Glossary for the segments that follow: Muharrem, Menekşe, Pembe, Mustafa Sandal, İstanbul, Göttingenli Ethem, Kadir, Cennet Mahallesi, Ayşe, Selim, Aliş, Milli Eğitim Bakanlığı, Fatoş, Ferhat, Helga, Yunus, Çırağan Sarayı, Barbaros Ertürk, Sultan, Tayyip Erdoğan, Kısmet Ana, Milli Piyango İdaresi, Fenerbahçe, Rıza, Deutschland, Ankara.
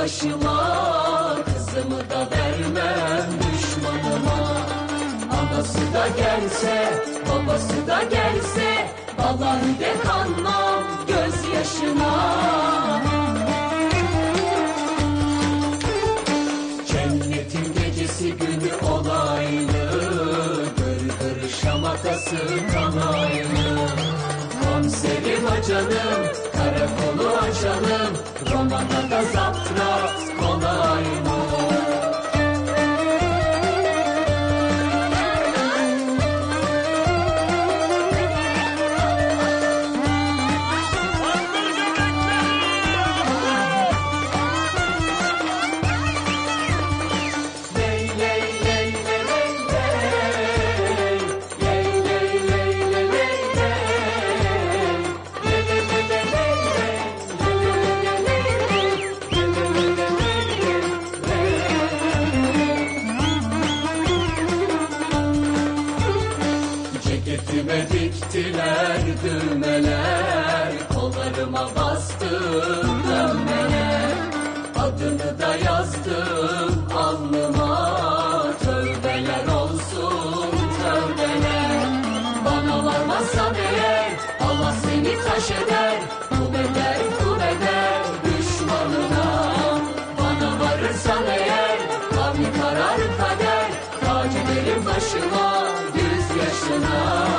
başıma, kızımı da vermem düşmanıma. Anası da gelse, babası da gelse, vallahi de kanmam gözyaşına. Cennetin gecesi günü olaylı, gırgır şamatası kanaylı. Komiserim acanım, karakolu açalım, romana da zaptrat kolay mı? Düğmeler, kollarıma bastım dönmeler, adını da yazdım alnıma. Tövbeler olsun tövbeler, bana varmazsa değer, Allah seni taş eder, kuvvet eder düşmanına. Bana varırsa değer, kavmi karar kader, tac ederim başıma 100 yaşına.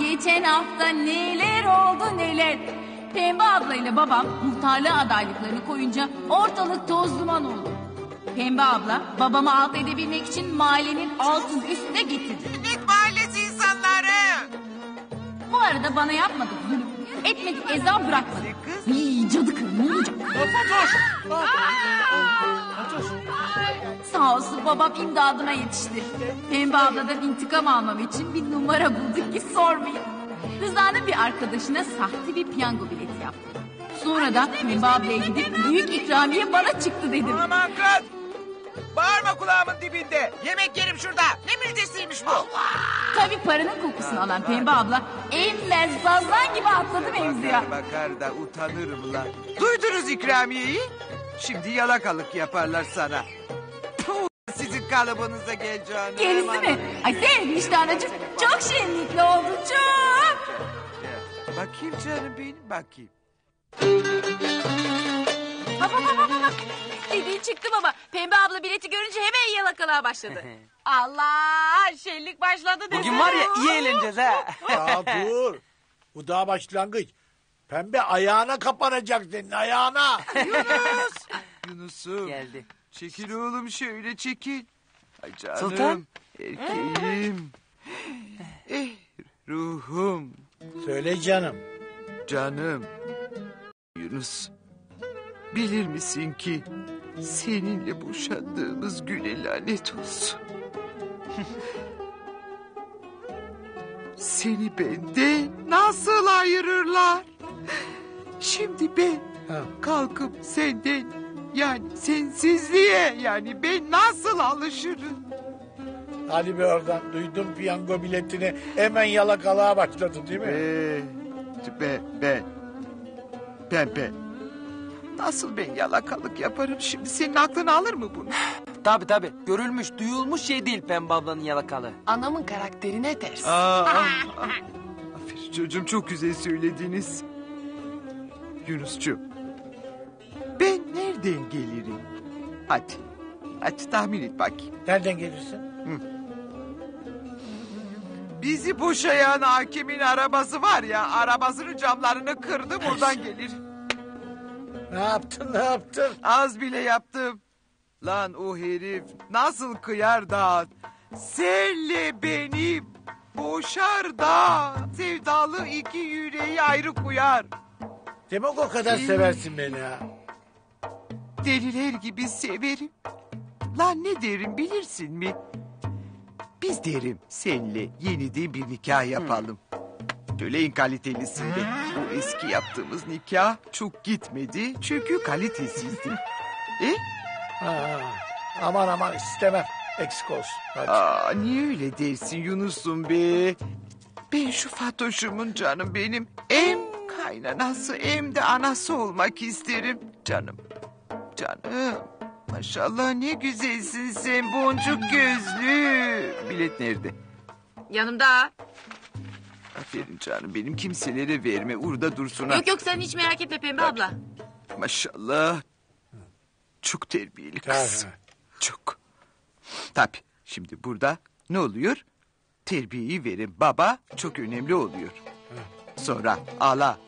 Geçen hafta neler oldu neler. Pembe ablayla babam muhtarlığa adaylıklarını koyunca ortalık toz duman oldu. Pembe abla babamı alt edebilmek için mahallenin altın üstüne getirdi. Cennet Mahallesi insanları. Bu arada bana yapmadık zulüm, etmedik eza, bırakmadık. İyi cadı kırın ne olacak? Sağ olsun babam imdadıma yetişti. Pembe abladan intikam almam için bir numara bulduk ki sormayın. Rıza'nın bir arkadaşına sahte bir piyango bileti yaptı. Sonra da Pembe ablaya gidip büyük ikramiye bana çıktı dedim. Aman kız! Bağırma kulağımın dibinde. Yemek yerim şurada. Ne müjdesiymiş bu? Tabii paranın kokusunu alan Pembe abla emmez bazlan gibi atladı mevzuya. Bakar da utanırım lan. Duydunuz ikramiyeyi? Şimdi yalakalık yaparlar sana. Sizin kalıbınıza geleceğini. Gerisi mi? Ay sen işte anacığım. Çok şenlikli oldu çok. Bakayım canım benim bakayım. Bak. Dediğin çıktı baba. Pembe abla bileti görünce hemen yalakalığa başladı. Allah şenlik başladı dedi. Bugün var ya iyi eğleneceğiz ha. Ya dur. Bu daha başlangıç. Pembe ayağına kapanacak senin ayağına. Yunus. Yunus'um. Geldi. Çekil oğlum şöyle çekil. Ay canım. Sultan. Erkeğim. Ruhum. Söyle canım. Canım. Yunus. Bilir misin ki seninle boşandığımız güne lanet olsun. Seni bende nasıl ayırırlar? Şimdi ben kalkıp senden, yani sensizliğe, yani ben nasıl alışırım? Hadi be oradan, duydum piyango biletini, hemen yalakalığa başladı değil mi? Ben. Nasıl ben yalakalık yaparım şimdi? Senin aklını alır mı bunu? Tabii. Görülmüş, duyulmuş şey değil Pembe ablanın yalakalığı. Anamın karakterine ters. Aferin çocuğum, çok güzel söylediniz. Yunus'cuğum. Ben nereden gelirim? Hadi tahmin et bakayım. Nereden gelirsin? Bizi boşayan hakimin arabası var ya, arabasının camlarını kırdım, oradan gelir. Ne yaptın? Az bile yaptım. Lan o herif nasıl kıyar da senle beni boşar da sevdalı iki yüreği ayrı koyar. Demek o kadar seversin beni ha. Deliler gibi severim. Lan ne derim bilirsin mi? Biz derim senle yeniden bir nikah yapalım. böyle en kalitesinde. Bu eski yaptığımız nikah çok gitmedi çünkü kalitesizdi. Ha, aman aman istemem. Eksik olsun. Hadi. Aa, niye öyle dersin Yunus'um be? Ben şu Fatoş'umun canım benim. Hem kaynanası hem de anası olmak isterim. Canım. Canım. Maşallah ne güzelsin sen boncuk gözlü. Bilet nerede? Yanımda. Aferin canım benim, kimselere verme, urda dursun. Yok yok, sen hiç merak etme Pembe abla. Maşallah. Çok terbiyeli kız. Çok. Tabii şimdi burada ne oluyor? Terbiyeyi verin baba, çok önemli oluyor. Sonra ala.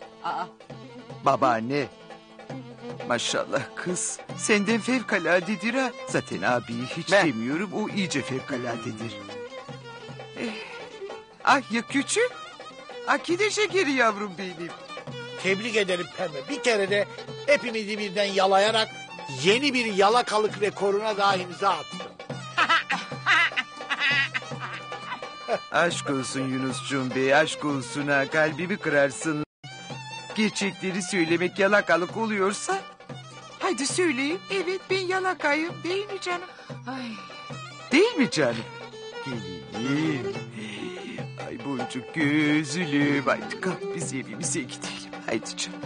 Babaanne. Maşallah kız senden fevkaladedir ha. Zaten abiyi hiç demiyorum, o iyice fevkaladedir. Ah ya küçük. Akide şekeri yavrum benim. Tebrik ederim Pembe. Bir kere de hepimizi birden yalayarak yeni bir yalakalık rekoruna daha imza attın. Aşk olsun Yunus'cum bey, aşk olsun ha, kalbimi kırarsın. Gerçekleri söylemek yalakalık oluyorsa hadi söyleyin, evet ben yalakayım değil mi canım? Ay. Değil mi canım? Geleyim. Ay boncuk gözlüm, haydi kalk biz evimize gidelim, haydi canım.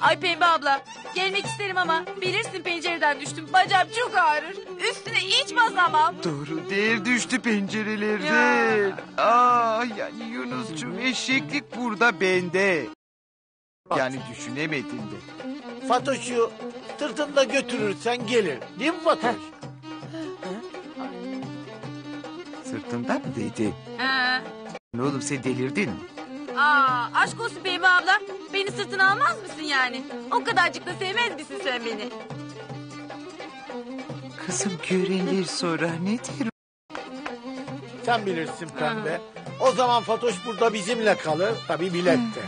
Ay Pembe abla, gelmek isterim ama bilirsin pencereden düştüm, bacağım çok ağrır, üstüne hiç basamam. Doğru, dev düştü pencerelerden. Ya. Aa yani Yunus'cum eşeklik burada bende. Yani düşünemedim de. Fatoş'u tırtınla götürürsen gelir, değil mi Fatoş? Sırtımda mı dedi? Ne oğlum sen delirdin mi? Aa, aşk olsun Pembe abla. Beni sırtına almaz mısın yani? O kadarcık da sevmez misin sen beni? Kızım görenir sonra nedir? Sen bilirsin Pembe. O zaman Fatoş burada bizimle kalır. Tabii bilette.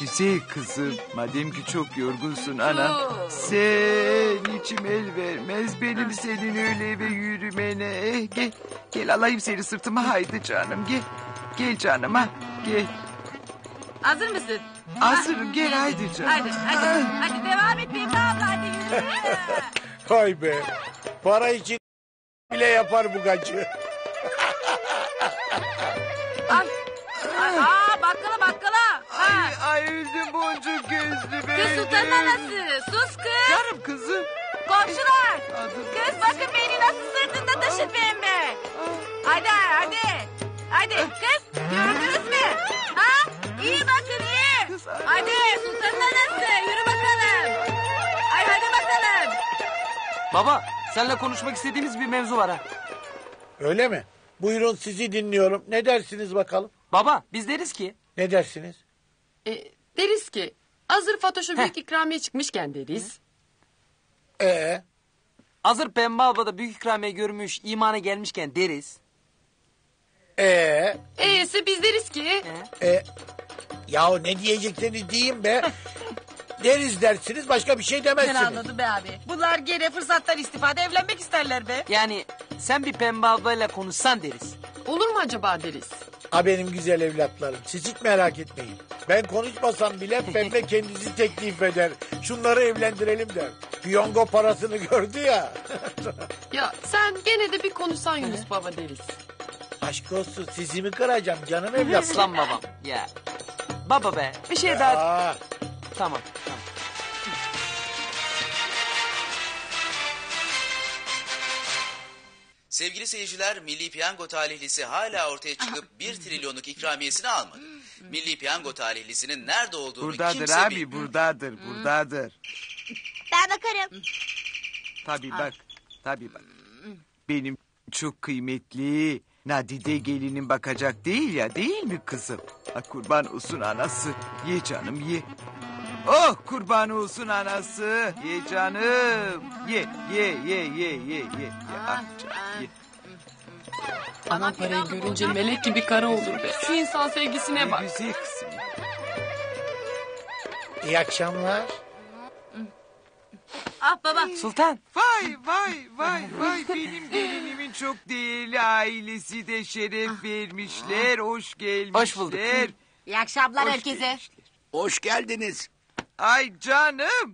Güzel kızım. Madem ki çok yorgunsun ana. Sen içim el vermez benim senin öyle eve yürümene. Gel. Gel alayım seni sırtıma, haydi canım gel. Gel canım ha gel. Hazır mısın? Hazırım, gel haydi canım. Hadi hadi hadi devam et Pembe abla, hadi yürü. Hay be. Para için bile yapar bu gacı. Aa bakkala bakkala. Ay öldüm boncuk gözlü be. Kız Sultan'ın anası, sus kız. Yarım kızım. Komşular, kız bakın beni nasıl sırtında taşır Pembe. Hadi hadi. Hadi kız, gördünüz mü? Ha? İyi bakın iyi. Hadi Sultan'ın anası, yürü bakalım. Ay hadi bakalım. Baba, seninle konuşmak istediğimiz bir mevzu var ha. Öyle mi? Buyurun sizi dinliyorum. Ne dersiniz bakalım? Baba, biz deriz ki. Ne dersiniz? Deriz ki, hazır Fatoş'a büyük ikramiye çıkmışken deriz. Hazır Pembe abla da büyük ikramiye görmüş, imana gelmişken deriz. E'si biz deriz ki. Yahu ne diyecekseniz diyeyim be. Deriz dersiniz, başka bir şey demezsiniz. Ben anladım be abi. Bunlar gene fırsattan istifade evlenmek isterler be. Yani sen bir Pembe ablayla konuşsan deriz. Olur mu acaba deriz? Ha benim güzel evlatlarım, siz hiç merak etmeyin. Ben konuşmasam bile Pembe kendisi teklif eder. Şunları evlendirelim der. Piyango parasını gördü ya. Ya sen gene de bir konuşsan Yunus baba deriz. Aşk olsun sizi mi kıracağım canım evlat? Aslan babam ya. Baba be bir şey ya. Daha. Tamam. Sevgili seyirciler, Milli Piyango talihlisi hala ortaya çıkıp 1 trilyonluk ikramiyesini almadı. Milli Piyango talihlisinin nerede olduğunu buradadır kimse abi, bilmiyor. Buradadır, buradadır. Ben bakarım. Tabii bak, tabii bak. Benim çok kıymetli nadide gelinin bakacak değil ya, değil mi kızım? Ha, kurban olsun anası, ye canım ye. Oh kurban olsun anası, ye canım, ye. Ah canım, ye. Ana parayı görünce melek gibi kara olur be. Şu insan sevgisine bak. Güzel kızım. İyi akşamlar. Ah baba. Sultan. Vay vay vay vay. Benim gelinimin çok değerli ailesi de şeref vermişler. Hoş gelmişler. Hoş bulduk. İyi akşamlar herkese. Hoş geldiniz. Ay canım.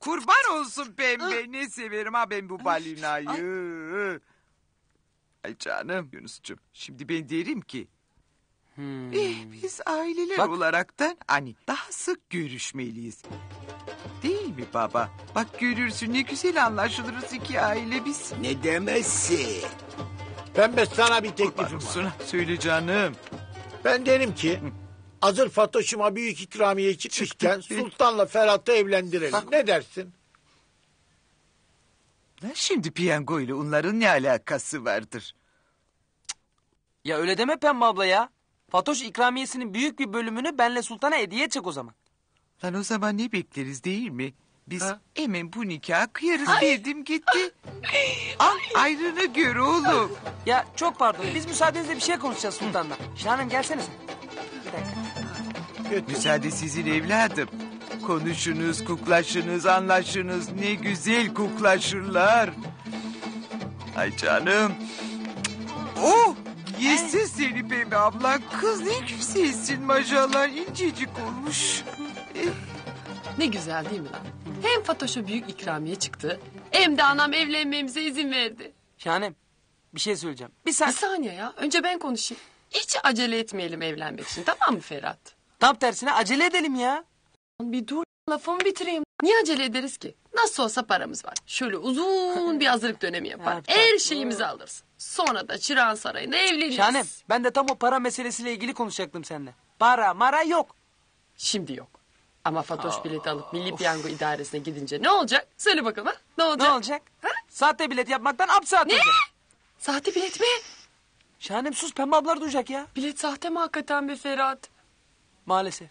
Kurban olsun pembe. Ne severim ha ben bu balinayı. Ay canım Yunus'cum. Şimdi ben derim ki. Biz aileler olaraktan hani daha sık görüşmeliyiz. Değil mi baba? Bak görürsün ne güzel anlaşılırız iki aile biz. Ne demezsin? Pembe sana bir teklifim var. Söyle canım. Ben derim ki hazır Fatoş'uma büyük ikramiye çıkmışken Sultan'la Ferhat'ı evlendirelim. Bak. Ne dersin? Lan şimdi piyango ile onların ne alakası vardır? Ya öyle deme Pembe abla ya. Fatoş ikramiyesinin büyük bir bölümünü benle Sultan'a hediye edecek o zaman. Lan o zaman ne bekleriz değil mi? Biz hemen bu nikahı kıyarız dedim gitti. Al ayrını gör oğlum. Ya çok pardon biz müsaadenizle bir şey konuşacağız Sultan'la. Şahanem gelsene sen. Bir dakika. Müsaade sizin evladım. Konuşunuz, kuklaşınız, anlaşınız. Ne güzel kuklaşırlar. Ay canım. Oh! Yesin seni Pembe abla. Kız ne güzelsin maşallah. İncecik olmuş. Ne güzel değil mi lan? Hem Fatoş'a büyük ikramiye çıktı... ...hem de anam evlenmemize izin verdi. Şahanem bir şey söyleyeceğim. Bir saniye ya. Önce ben konuşayım. Hiç acele etmeyelim evlenmek için. Tamam mı Ferhat? Tam tersine acele edelim ya. Bir dur lafımı bitireyim. Niye acele ederiz ki? Nasıl olsa paramız var. Şöyle uzun bir hazırlık dönemi yapar. Her şeyimizi alırız. Sonra da Çırağan Sarayı'nda evleniriz. Şahanem ben de tam o para meselesiyle ilgili konuşacaktım seninle. Para mara yok. Şimdi yok. Ama Fatoş bileti alıp Milli Piyango İdaresi'ne gidince ne olacak? Söyle bakalım ha? Ne olacak? Ne olacak? Ha? Sahte bilet yapmaktan hapse atacak. Ne? Sahte bilet mi? Şahanem sus Pembe ablalar duyacak ya. Bilet sahte mi hakikaten be Ferhat? Maalesef.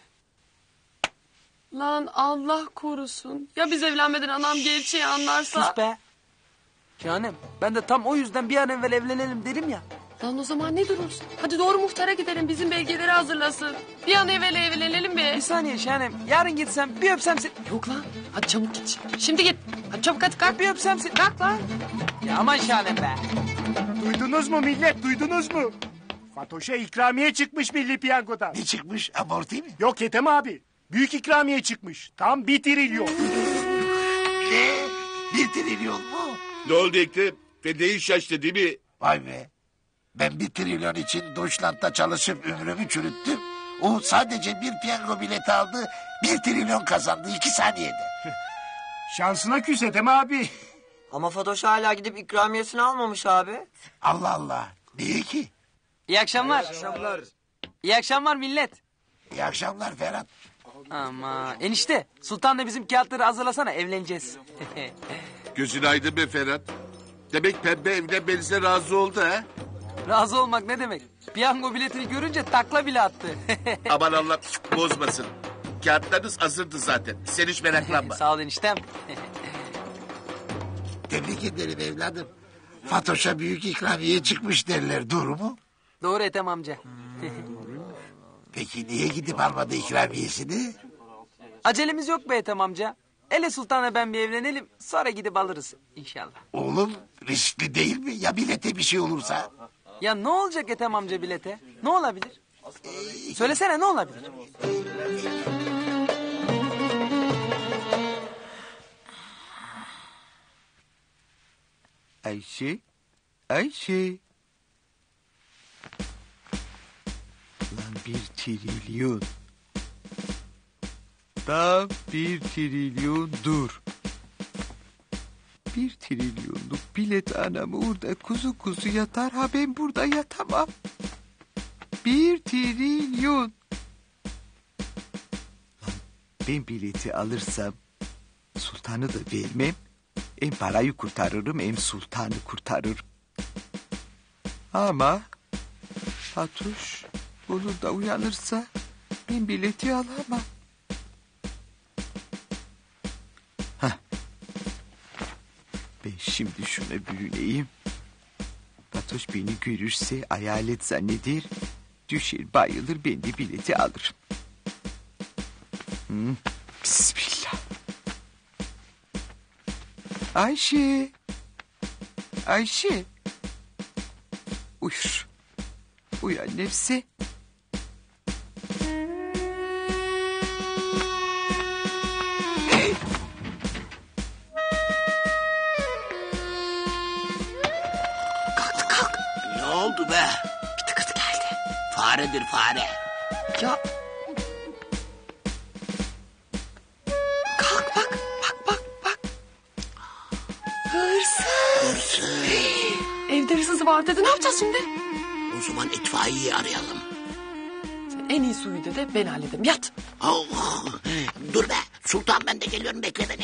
Lan Allah korusun. Ya biz evlenmeden anam gerçeği anlarsa? Sus be. Şahanem ben de tam o yüzden bir an evvel evlenelim derim ya. Lan o zaman ne durursun? Hadi doğru muhtara gidelim bizim belgeleri hazırlasın. Bir an evvel evlenelim be. Bir saniye Şahanem yarın gitsem bir öpsem seni. Yok lan hadi çabuk git. Şimdi git. Hadi çabuk hadi kalk bir öpsem seni. Kalk lan. Ya aman Şahanem be. Duydunuz mu millet duydunuz mu? Fatoş'a ikramiye çıkmış Milli Piyango'dan. Ne çıkmış? Amorti mi? Yok Yetem abi. Büyük ikramiye çıkmış. Tam 1 trilyon. Ne? 1 trilyon mu? Ne oldu Ekrem? Fedeyi şaştı değil mi? Vay be. Ben 1 trilyon için Deutschland'da çalışıp ömrümü çürüttüm. O sadece bir piyango bileti aldı. 1 trilyon kazandı 2 saniyede. Şansına küs Ethem abi. Ama Fatoş hala gidip ikramiyesini almamış abi. Allah Allah. Niye ki? İyi akşamlar. İyi akşamlar. İyi akşamlar millet. İyi akşamlar Ferhat. Ama enişte Sultan da bizim kağıtları hazırlasana evleneceğiz. Gözün aydın be Ferhat. Demek Pembe evlenmenize razı oldu ha? Razı olmak ne demek? Piyango biletini görünce takla bile attı. Aman Allah bozmasın. Kağıtlarınız hazırdı zaten. Sen hiç meraklanma. Sağ ol eniştem. Tebrik ederim evladım. Fatoş'a büyük ikramiye çıkmış derler. Doğru mu? Doğru Ethem amca. Peki niye gidip almadı ikramiyesini? Acelemiz yok be Ethem amca. Ele Sultan'la ben bir evlenelim sonra gidip alırız inşallah. Oğlum riskli değil mi? Ya bilete bir şey olursa? Ya ne olacak Ethem amca bilete? Ne olabilir? Söylesene ne olabilir? Ayşe, Ayşe. Lan 1 trilyon. Tam 1 trilyon dur. 1 trilyonluk bilet anam orada kuzu kuzu yatar ha ben burada yatamam. 1 trilyon. Lan ben bileti alırsam Sultan'ı da vermem. Hem parayı kurtarırım hem Sultan'ı kurtarırım. Ama Fatoş olur da uyanırsa ben bileti alamam. Ben şimdi şuna bürüneyim. Fatoş beni görürse hayalet zanneder. Düşer bayılır ben de bileti alırım. Bismillah. Ayşe. Ayşe. Uyur. Uyan nefsi. Kalktı kalk. Ne oldu be? Bir tıkırtı geldi. Faredir fare. Ya. Kalk bak. Bak bak bak. Hırsız. Hırsız. Evde hırsızı var dedi. Ne yapacağız şimdi? O zaman itfaiyeyi arayalım. Sen en iyi suyu de ben hallederim. Yat. Oh, dur be. Sultan ben de geliyorum, bekle beni.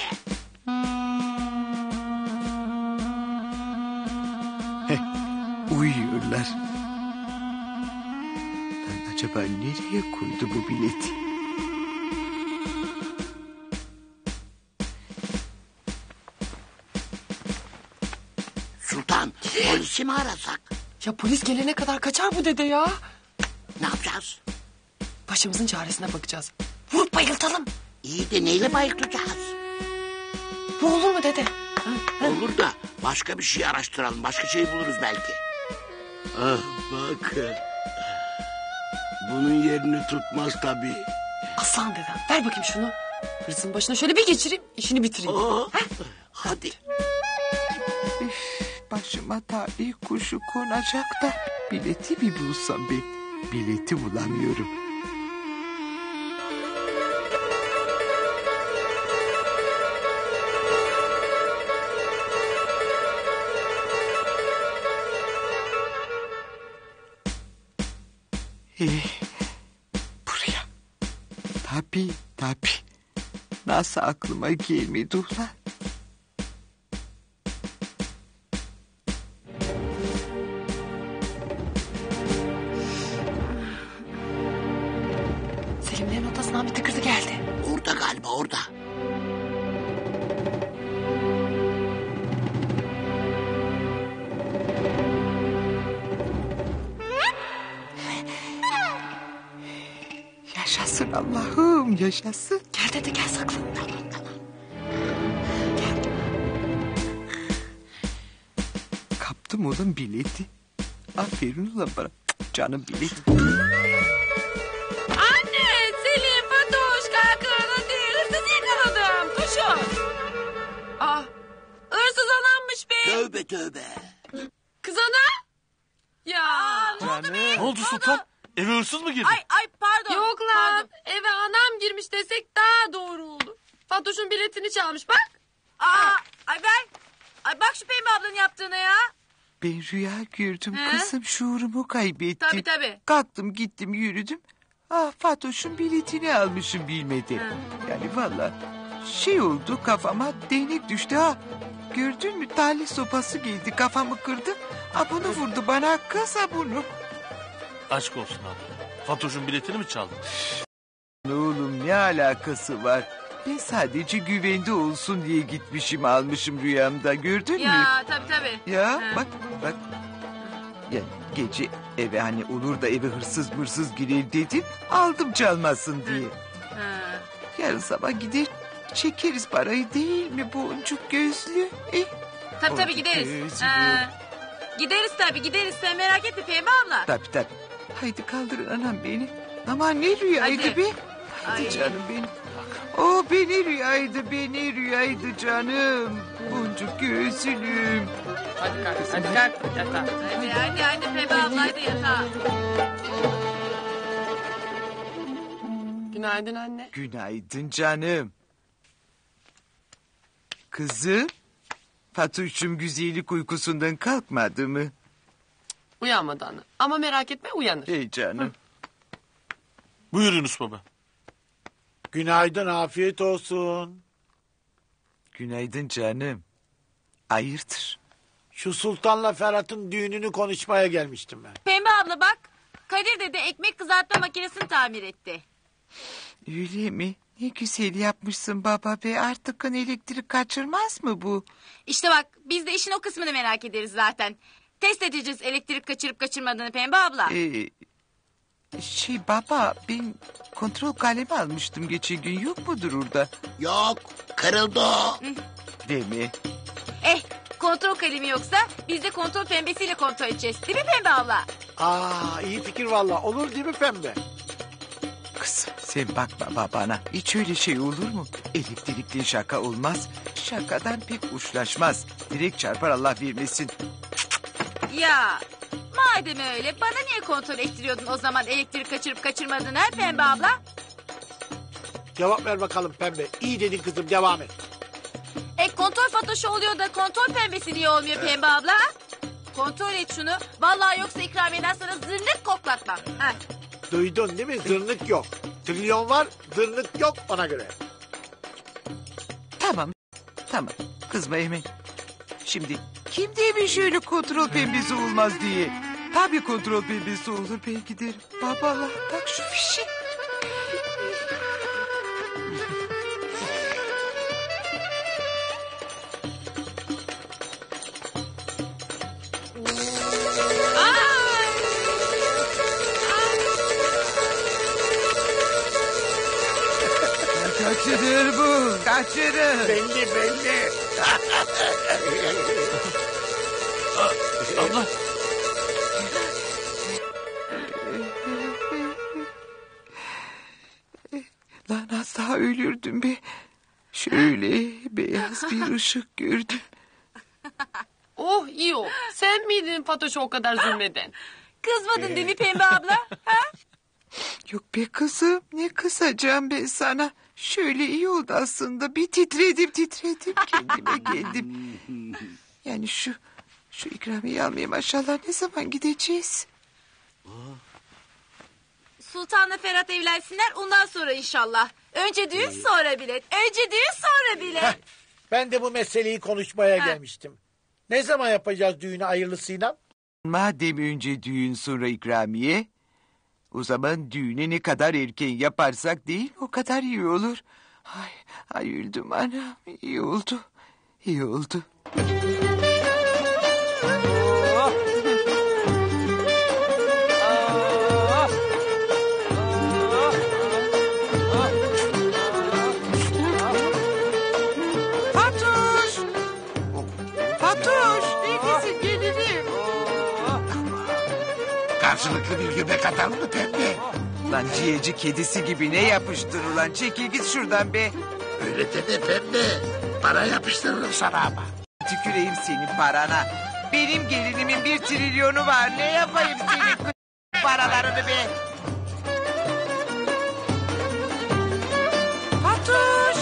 Heh, uyuyorlar. Ben acaba nereye koydu bu bileti? Sultan polisi mi arasak? Ya polis gelene kadar kaçar bu dede ya. Ne yapacağız? Başımızın çaresine bakacağız. Vurup bayıltalım. İyi de neyle bayıltacağız? Bu olur mu dede? Ha? Olur da başka bir şey araştıralım. Başka şey buluruz belki. Ah bak. Bunun yerini tutmaz tabii. Aslan dedem ver bakayım şunu. Hırsızın başına şöyle bir geçireyim. İşini bitireyim. Oh. Ha? Hadi. Başıma talih kuşu konacak da bileti bir bulsam ben. Bileti bulamıyorum. Buraya. Tabii tabii. Nasıl aklıma gelmedi ulan? Yaşasın Allah'ım, yaşasın. Gel dede gel saklan. Tamam tamam. Gel. Kaptım oğlum bileti. Aferin ulan bana. Canım bilet. Anne, Selim, Fatoş, kalkın hadi. Hırsızı yakaladım. Koşun. Ah, hırsız anammış be. Tövbe tövbe. Kız ana. Ya ne oldu be? Ne oldu Sultan? Eve hırsız mı girdi? Ay pardon. Yok lan. Pardon. Eve anam girmiş desek daha doğru oldu. Fatoş'un biletini çalmış bak. Ay bak şu Pembe ablanın yaptığına ya. Ben rüya gördüm. He? Kızım şuurumu kaybettim. Tabii. Kalktım gittim yürüdüm. Ah Fatoş'un biletini almışım bilmedi. He. Yani vallahi şey oldu kafama değnek düştü ha. Gördün mü talih sopası geldi kafamı kırdı. Bunu vurdu bana kıza bunu. Aşk olsun abi. Fatoş'un biletini mi çaldın? Oğlum ne alakası var? Ben sadece güvende olsun diye gitmişim almışım rüyamda gördün mü? Ya tabii. Ya he. Bak. Ya gece eve hani olur da eve hırsız girer dedim aldım çalmasın diye. He. Yarın sabah gider çekeriz parayı değil mi boncuk gözlü? Tabii gideriz. Gözlü. Gideriz sen merak etme Pembe abla. Tabii. Haydi kaldırın anam beni. Aman ne rüyaydı hadi. Be. Haydi canım benim. Oh beni rüyaydı canım. Boncuk gözlüm. Hadi kalk. Yatağa. Hadi Pembe abla hadi yatağa. Günaydın anne. Günaydın canım. Kızım. Fatoş'um güzellik uykusundan kalkmadı mı? Uyanmadı anne. Ama merak etme uyanır. İyi canım. Buyurunuz baba. Günaydın afiyet olsun. Günaydın canım. Hayırdır? Şu Sultan'la Ferhat'ın düğününü konuşmaya gelmiştim ben. Pembe abla bak. Kadir dede ekmek kızartma makinesini tamir etti. Öyle mi? Ne güzel yapmışsın baba be. Artık elektrik kaçırmaz mı bu? İşte bak biz de işin o kısmını merak ederiz zaten. Test edeceğiz elektrik kaçırıp kaçırmadığını Pembe abla. Baba, ben kontrol kalemi almıştım geçen gün, yok mudur orada? Yok, kırıldı. Değil mi? Kontrol kalemi yoksa biz de kontrol pembesiyle kontrol edeceğiz. Değil mi Pembe abla? Aa, iyi fikir valla. Olur değil mi Pembe? Kızım sen bakma babana. Hiç öyle şey olur mu? Elektrikli şaka olmaz. Şakadan pek uçlaşmaz. Direkt çarpar Allah vermesin. Ya madem öyle bana niye kontrol ettiriyordun o zaman elektrik kaçırıp kaçırmadın ha Pembe abla? Cevap ver bakalım Pembe. İyi dedin kızım, devam et. Kontrol fatoşu oluyor da kontrol pembesi diye olmuyor Pembe abla. Kontrol et şunu. Vallahi yoksa ikramiyeden sana zırnık koklatmam. Duydun değil mi? Zırnık yok. Trilyon var, zırnık yok, ona göre. Tamam. Kızma Emin. Şimdi kim demiş öyle kontrol pembesi olmaz diye? Tabii kontrol pembesi olur, ben giderim. Babalar bak şu fişi. Kaçırır bu, kaçırır. Belli. Allah. Lan az daha ölürdüm be. Şöyle beyaz bir ışık gördüm. Oh iyi o. Sen miydin Fatoş'a o kadar zulmeden? Kızmadın değil mi Pembe abla? Yok be kızım, ne kısacağım ben sana. Şöyle iyi oldu aslında. Bir titredim kendime geldim. Yani şu ikramiyi almayayım aşağılar. Ne zaman gideceğiz? Sultan'la Ferhat evlensinler ondan sonra inşallah. Önce düğün sonra bilet. Ben de bu meseleyi konuşmaya gelmiştim. Ne zaman yapacağız düğünü hayırlısıyla? Madem önce düğün sonra ikramiye... O zaman düğüne ne kadar erken yaparsak değil o kadar iyi olur. Ay öldüm anam. İyi oldu. Fatoş neredesin gelirim? Karşılıklı bir göbek atar mı Pembe? Lan ciyeci kedisi gibi ne yapıştırır lan? Çekil git şuradan be. Öyle deme Pembe. Para yapıştırırım sana ama. Tüküreyim senin parana. Benim gelinimin 1 trilyonu var. Ne yapayım senin paralarını be? Fatoş!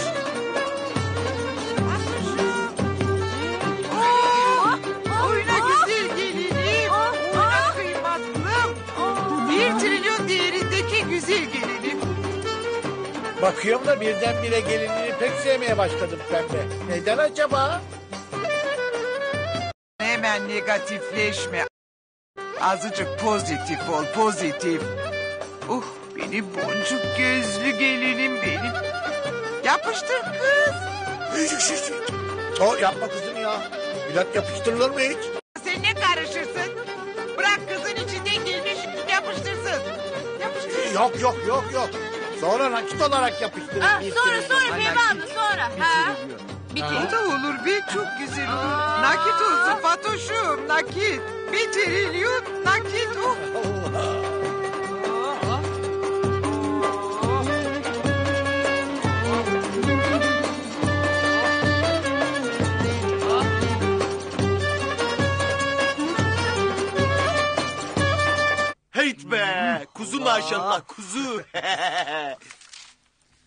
Bakıyorum da birdenbire gelinliğini pek sevmeye başladım Pembe. Neden acaba? Hemen negatifleşme. Azıcık pozitif ol, pozitif. Benim boncuk gözlü gelinim benim. Yapıştır kız. Yapma kızım ya. Bilat yapıştırılır mı hiç? Sen ne karışırsın? Bırak kızın içinden gelini yapıştırsın. Yok. Sonra nakit olarak yapıştırın. Sonra Pembe abla sonra. O da olur be, çok güzel olur. Nakit olsun Fatoş'um, nakit. 1 trilyon nakit. Heyt be! Kuzu maşallah kuzu.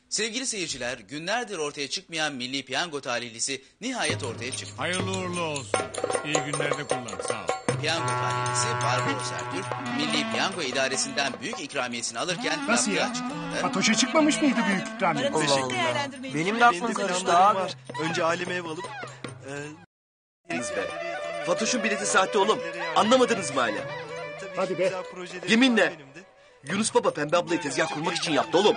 Sevgili seyirciler, günlerdir ortaya çıkmayan Milli Piyango talihlisi nihayet ortaya çıktı. Hayırlı uğurlu olsun. İyi günlerde kullan. Sağ ol. Piyango talihlisi Barbaros Ertürk, Milli Piyango İdaresi'nden büyük ikramiyesini alırken... Nasıl ya? Fatoş'a çıkmamış mıydı büyük ikramiye? Allah. Benim de aklım karıştı abi. Önce aleme ev alıp... Fatoş'un bileti sahte oğlum. Anlamadınız mı hala? Hadi be. Yeminle. Yunus Baba Pembe ablayı tezgah kurmak için yaptı oğlum.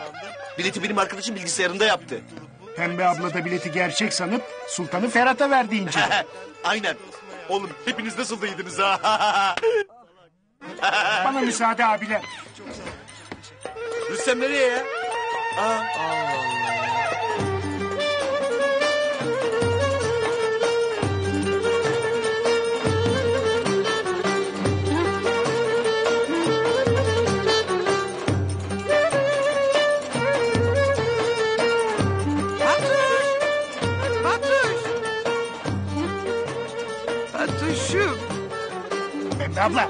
Bileti benim arkadaşım bilgisayarında yaptı. Pembe abla da bileti gerçek sanıp Sultan'ı Ferhat'a verdiğince. Aynen. Oğlum hepiniz nasıl değildiniz ha? Bana müsaade abiler. gitsem nereye ya? Allah Allah. Abla,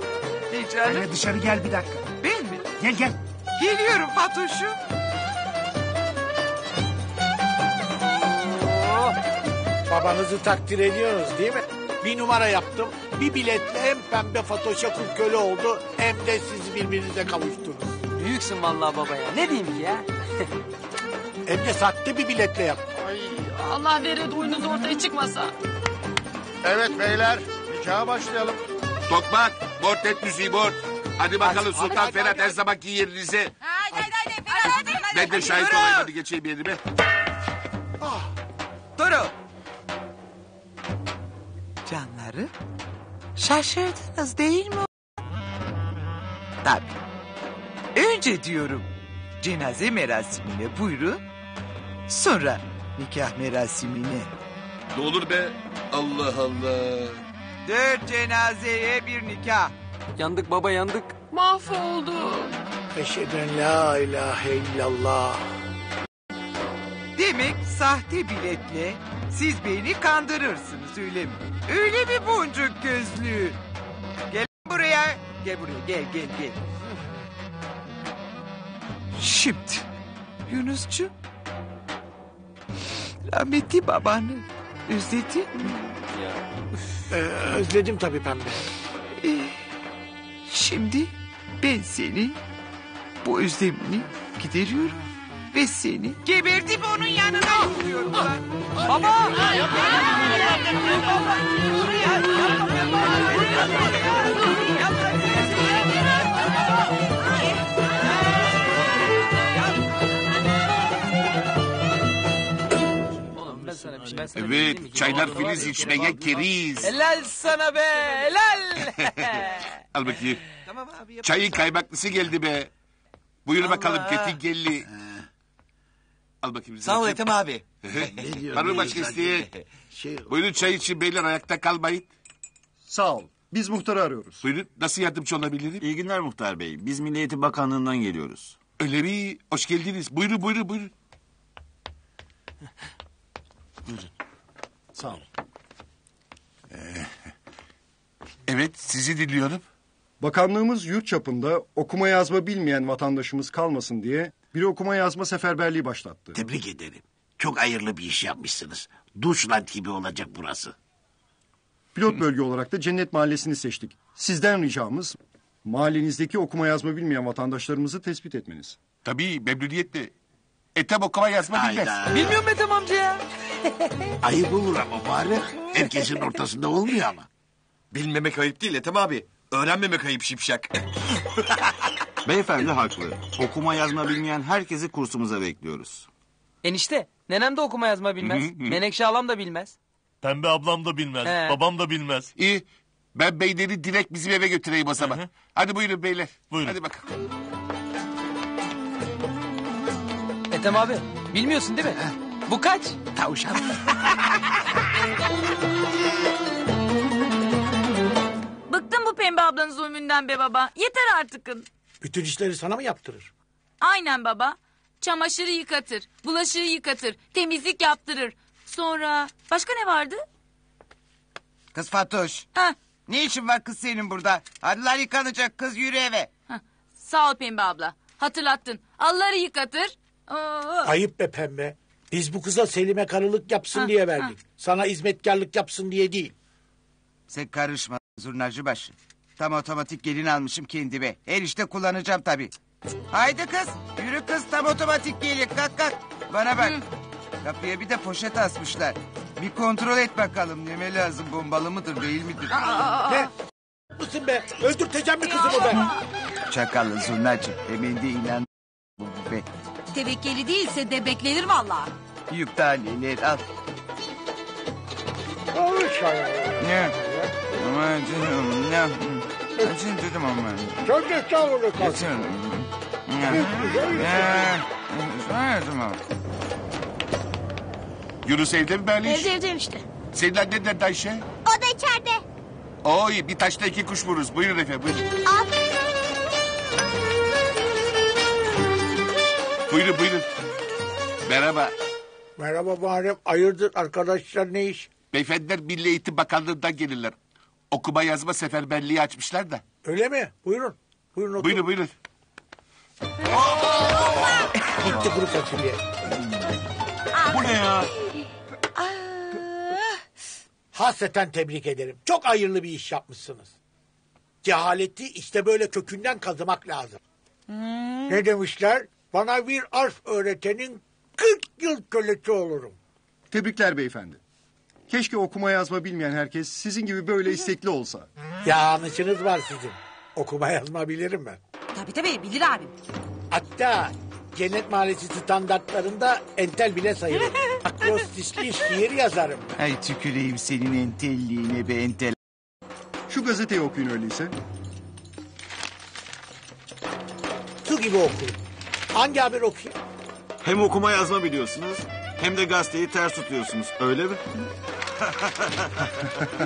anne dışarı gel bir dakika. Ben mi? Gel gel. Geliyorum Fatoş'um. Oh, babanızı takdir ediyoruz değil mi? Bir numara yaptım. Bir biletle hem pembe Fatoş'a kul köle oldu... ...hem de siz birbirinize kavuştunuz. Büyüksün vallahi baba ya. Ne diyeyim ki ya? Hem de sahte bir biletle yaptım. Ay, Allah verir oyunuz ortaya çıkmasa. Evet beyler, nikaha başlayalım. Tokmak, bortet müziği bort. Hadi bakalım Sultan Ferhat her zamanki yerinize. Haydi Ferhat. Ben de şahit olayım, hadi geçeyim yerime. Oh, durun. Canları şaşırdınız değil mi? Tabii. Önce diyorum cenaze merasimine buyurun. Sonra nikah merasimine. Ne olur be, Allah Allah. 4 cenazeye bir nikah. Yandık baba yandık. Mahvolduk. Eşheden la ilahe illallah. Demek sahte biletle siz beni kandırırsınız öyle mi? Öyle mi boncuk gözlü? Gel buraya. Gel buraya gel. Şimdi Yunus'cum. Rahmetli babanı özledin mi? Ya. Özledim tabii pembe. Şimdi ben seni bu özlemini gideriyorum ve seni gebertip onun yanına alıyorum. Baba! Evet, çaylar filiz içmeye keriz. Helal sana be, helal. Al bakayım. Tamam abi, çayın kaymaklısı geldi be. Buyur Allah. Bakalım Ketingelli. Al bakayım. Sağ ol Ethem abi. Var mı başka isteği? Buyurun çay için beyler, ayakta kalmayın. Sağ ol. Biz muhtarı arıyoruz. Buyurun, nasıl yardımcı olabilirim? İyi günler muhtar bey. Biz Milli Eğitim Bakanlığı'ndan geliyoruz. Öyle mi? Hoş geldiniz. Buyurun. Buyurun. Sağ olun. Evet, sizi dinliyorum. Bakanlığımız yurt çapında okuma yazma bilmeyen vatandaşımız kalmasın diye bir okuma yazma seferberliği başlattı. Tebrik ederim. Çok hayırlı bir iş yapmışsınız. Deutschland gibi olacak burası. Pilot bölge olarak da Cennet Mahallesi'ni seçtik. Sizden ricamız mahallenizdeki okuma yazma bilmeyen vatandaşlarımızı tespit etmeniz. Tabii memnuniyetle. Ethem okuma yazma bilmez. Bilmiyorum Ethem amca ya. Ayıp olur ama bari. Herkesin ortasında olmuyor ama. Bilmemek ayıp değil Ethem abi. Öğrenmemek ayıp şipşak. Beyefendi haklı. Okuma yazma bilmeyen herkesi kursumuza bekliyoruz. Enişte nenem de okuma yazma bilmez. Menekşe halam da bilmez. Pembe ablam da bilmez. He. Babam da bilmez. İyi. Ben beyleri direkt bizim eve götüreyim o zaman. Hadi buyurun beyler. Buyurun. Hadi bakalım. Ethem abi bilmiyorsun değil mi? Bu kaç? Tavşan. Bıktım bu pembe ablanın zulmünden be baba. Yeter artıkın. Bütün işleri sana mı yaptırır? Aynen baba. Çamaşırı yıkatır, bulaşığı yıkatır, temizlik yaptırır. Sonra başka ne vardı? Kız Fatoş. Ha. Ne işin var kız senin burada? Halılar yıkanacak kız, yürü eve. Ha. Sağ ol pembe abla. Hatırlattın. Halıları yıkatır. Ayıp be pembe. Biz bu kıza Selim'e karılık yapsın diye verdik. Sana hizmetkarlık yapsın diye değil. Sen karışma zurnacı başı. Tam otomatik gelin almışım kendime. Her işte kullanacağım tabii. Haydi kız. Yürü kız, tam otomatik gelin. Kalk. Bana bak. Kapıya bir de poşet asmışlar. Bir kontrol et bakalım. Neme lazım, bombalı mıdır değil midir? Ne? Mısın be? Öldürteceğim mi kızımı ben? Çakallı zurnacı. Emin de inan be. Tevekkeli değilse de beklenir vallahi. Yük taneler al. Ne? Aman canım ne? Acın dedim aman. Çok geç al onu kalk. Yunus evde mi böyle iş? Evdeyim işte. Senin annen nerede Ayşe? O da içeride. Oy bir taşla iki kuş vururuz. Buyurun efendim buyurun. Aferin. Buyurun buyurun. Merhaba. Merhaba Muharrem. Hayırdır arkadaşlar ne iş? Beyefendiler Milli Eğitim Bakanlığı'ndan gelirler. Okuma yazma seferberliği açmışlar da. Öyle mi? Buyurun. Buyurun oturun. Buyurun buyurun. Bitti kuru fasulye. Bu ne ya? Hasreten tebrik ederim. Çok hayırlı bir iş yapmışsınız. Cehaleti işte böyle kökünden kazımak lazım. Hmm. Ne demişler? Bana bir arf öğretenin 40 yıl kölesi olurum. Tebrikler beyefendi. Keşke okuma yazma bilmeyen herkes sizin gibi böyle istekli olsa. Yanlışınız var sizin. Okuma yazma bilirim ben. Tabii tabii bilir abim. Hatta Cennet Mahallesi standartlarında entel bile sayılır. Akrostişli şiir yazarım. Ay tüküreyim senin entelliğine be entel. Şu gazeteyi okuyun öyleyse. Su gibi okuyun. Hangi haber okuyayım? Hem okuma yazma biliyorsunuz hem de gazeteyi ters tutuyorsunuz öyle mi?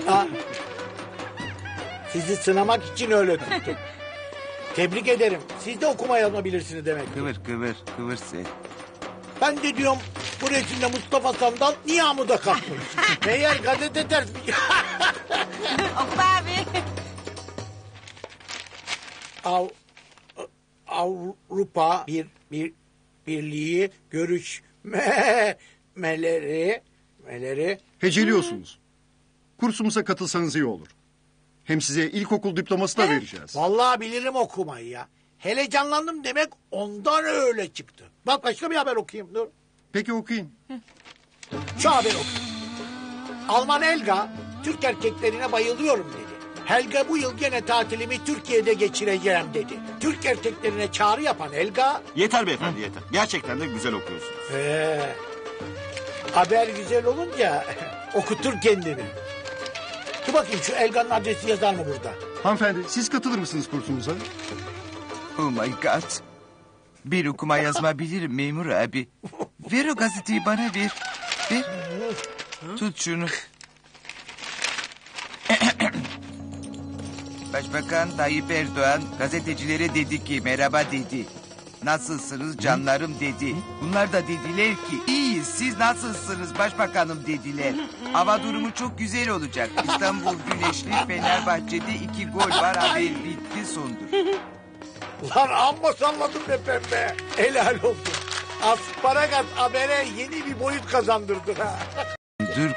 Ha, sizi sınamak için öyle tuttum. Tebrik ederim. Siz de okuma yazma bilirsiniz demek. Kıvır sen. Ben de diyorum bu resimde Mustafa Sandal niye amuda kalkmış? Meğer gazete ters mi? Okuma abi. Avrupa Birliği görüşmeleri... Heceliyorsunuz. Kursumuza katılsanız iyi olur. Hem size ilkokul diploması da vereceğiz. Vallahi bilirim okumayı ya. Hele canlandım demek ondan öyle çıktı. Bak başka bir haber okuyayım dur. Peki okuyun. Şu haber okuyayım. Alman Helga Türk erkeklerine bayılıyorum dedi. Helga bu yıl gene tatilimi Türkiye'de geçireceğim dedi. Türk erkeklerine çağrı yapan Helga... Yeter beyefendi yeter. Gerçekten de güzel okuyorsunuz. Haber güzel olunca okutur kendini. Dur bakayım şu Helga'nın adresi yazar mı burada? Hanımefendi siz katılır mısınız kursumuza? Oh my god. Bir okuma yazma bilirim memur abi. Ver o gazeteyi bana ver. Ver. Tut şunu. Başbakan Tayyip Erdoğan gazetecilere dedi ki merhaba dedi. Nasılsınız canlarım dedi. Bunlar da dediler ki iyiyiz siz nasılsınız başbakanım dediler. Hava durumu çok güzel olacak. İstanbul güneşli Fenerbahçe'de 2 gol var haber bitti sondur. Lan amma salladım be pembe. Helal olsun. Asparagas habere yeni bir boyut kazandırdın ha. Dur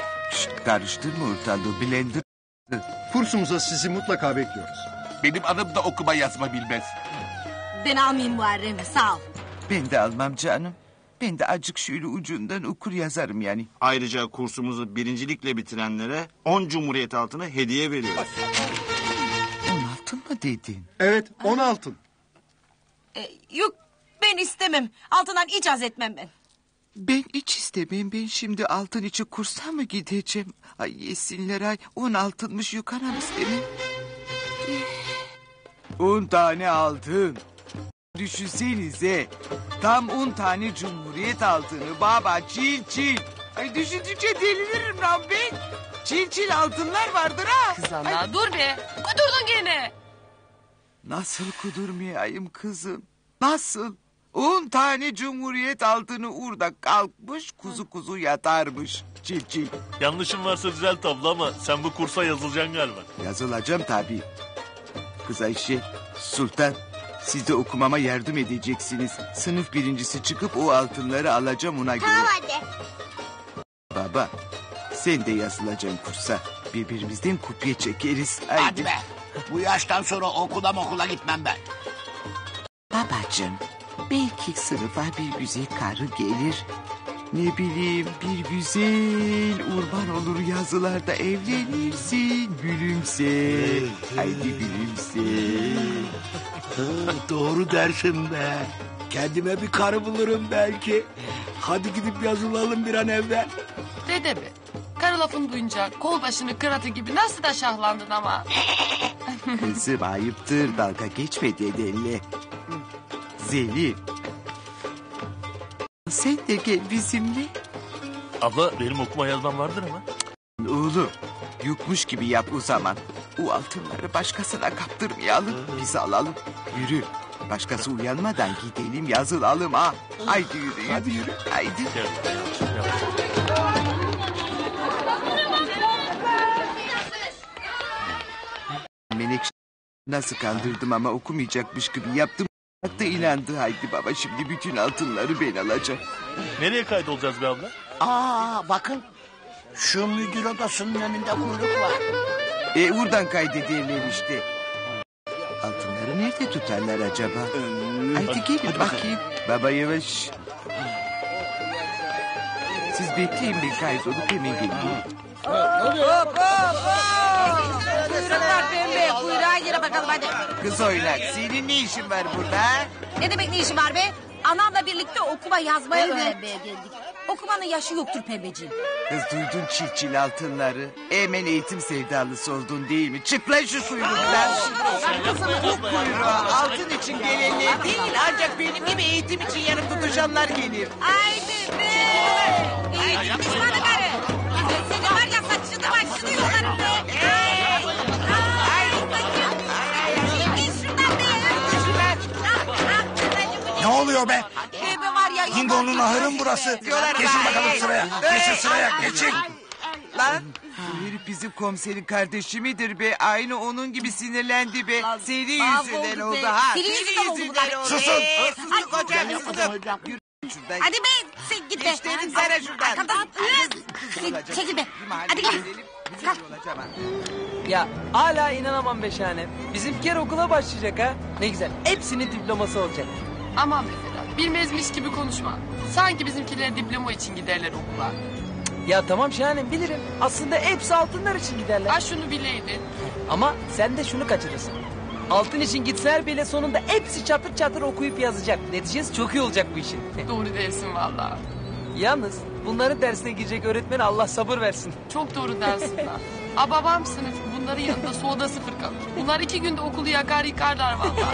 karıştırma ortalığı blender. Kursumuza sizi mutlaka bekliyoruz. Benim anım da okuma yazma bilmez. Ben almayayım Muharrem'i sağ ol. Ben de almam canım. Ben de azıcık şöyle ucundan okur yazarım yani. Ayrıca kursumuzu birincilikle bitirenlere 10 cumhuriyet altını hediye veriyoruz. 10 altın mı dedin? Evet 10 altın. Yok ben istemem. Altından hiç haz etmem ben. Ben hiç istemem. Ben şimdi altın içi kursa mı gideceğim? Ay yesinler ay. 10 altınmış yukarı istemem. 10 tane altın. Düşünsenize. Tam 10 tane cumhuriyet altını baba çil çil. Ay düşündükçe deliririm Rabbim. Çil çil altınlar vardır ha. Kız Allah ay. Dur be. Kudurdun gene. Nasıl kudurmayayım kızım? Nasıl? 10 tane cumhuriyet altını urda kalkmış kuzu kuzu yatarmış. Çil çil. Yanlışım varsa düzelt abla ama sen bu kursa yazılacaksın galiba. Yazılacağım tabii. Kız Ayşe, Sultan siz de okumama yardım edeceksiniz. Sınıf birincisi çıkıp o altınları alacağım ona göre. Tamam anne. Baba sen de yazılacaksın kursa. Birbirimizden kopya çekeriz. Haydi. Hadi be. Bu yaştan sonra okula gitmem ben. Babacığım. Belki sınıfa bir güzel karı gelir. Ne bileyim bir güzel urban olur yazılarda evlenirsin. Gülümse. Haydi gülümse. Doğru dersin be. Kendime bir karı bulurum belki. Hadi gidip yazılalım bir an evvel. Dede be. Karı lafını duyunca kol başını kıratı gibi nasıl da şahlandın ama. Kızım ayıptır dalga geçme dedenle. Zeynep. Sen de gel bizimle. Abla benim okuma yazmam vardır ama. Oğlum yokmuş gibi yap o zaman. O altınları başkasına kaptırmayalım. Biz alalım. Yürü. Başkası uyanmadan gidelim yazılalım ha. Haydi yürü. Hadi yürü. Haydi. Menekşe nasıl kandırdım ama okumayacakmış gibi yaptım. Hatta inandı. Haydi baba şimdi bütün altınları ben alacağım. Nereye kaydolacağız be abla? Aa bakın. Şu müdür odasının önünde kuyruk var. Buradan kaydediyelim işte. Altınları nerede tutarlar acaba? Haydi gelin bakayım. Baba yavaş. Siz bekleyin bir kaydolup hemen gelin. Hop hop hop. Kızlar pembe kuyruğa gir bakalım hadi. Kız oynak senin ne işin var burada? Ne demek ne işin var be? Anamla birlikte okuma yazmaya öğrenmeye geldik. Okumanın yaşı yoktur pembeciğim. Kız duydun çil altınları. Hemen eğitim sevdalısı oldun değil mi? Çık lan şu suyruktan. Bu kuyruğa altın için gelenler değil ancak benim gibi eğitim için yanıp tutuşanlar gelir. Haydi be. Eğitim düşmanı karı. Seni var ya saçını başını diyorlar be. Ne oluyor be? Dingo'nun ahırın burası. Geçin bakalım sıraya. Geçin sıraya. Geçin. Lan. Herif bizim komiserin kardeşi midir be? Aynı onun gibi sinirlendi be. Seri yüzünden oldu ha. Seri yüzünden oldu. Susun. Susun kocam susun. Hadi be sen git be. Geç dedim sana şuradan. Çekil be. Hadi gel. Kalk. Ya hala inanamam be şahanem. Bizimkiler okula başlayacak ha. Ne güzel. Hepsinin diploması olacak. Aman be Sedat, bilmezmiş gibi konuşma. Sanki bizimkiler diploma için giderler okula. Ya tamam şahanem bilirim. Aslında hepsi altınlar için giderler. Ha şunu bileydin. Ama sen de şunu kaçırırsın. Altın için gitseler bile sonunda hepsi çatır çatır okuyup yazacak. Neticesi çok iyi olacak bu işin. Doğru dersin valla. Yalnız bunların dersine girecek öğretmene Allah sabır versin. Çok doğru dersin lan. A babam sınıfı bunların yanında soğuda sıfır kalır. Bunlar 2 günde okulu yakar yıkarlar valla.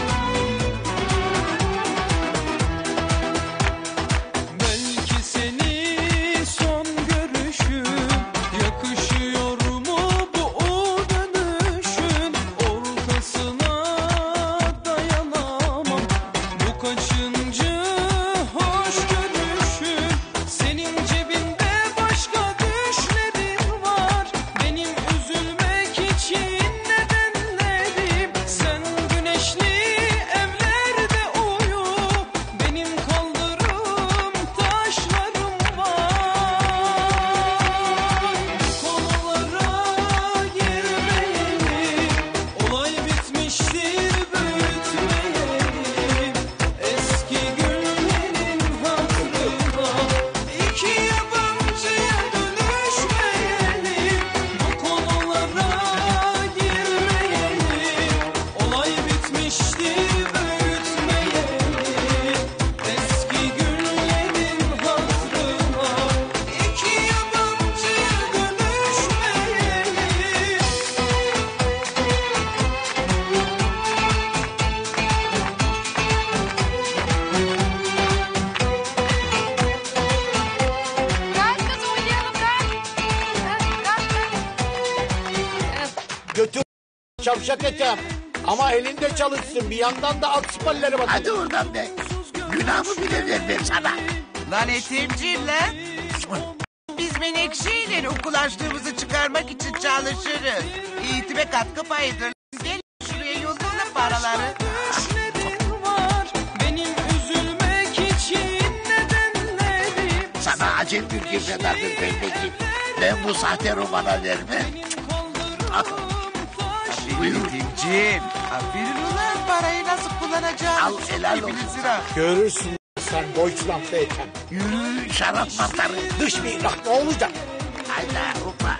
Ama elinde çalışsın bir yandan da alt spalleri batır. Hadi oradan be. Günahımı bile vermem sana. Lan etimciğim lan. Biz Menekşe'yle okulaştığımızı çıkarmak için çalışırız. Eğitime katkı payıdır. Gel şuraya yollayalım paraları. Sana acil bir girmedardır pembeciğim. Ben bu sahte romana vermem. Eğitimciğim, aferin ulan parayı nasıl kullanacağım? Al helal olsun. Görürsün sen Deutschland'dayken. Yürü şarap mantarı. Dış bir irak ne olacak? Hayda rupa.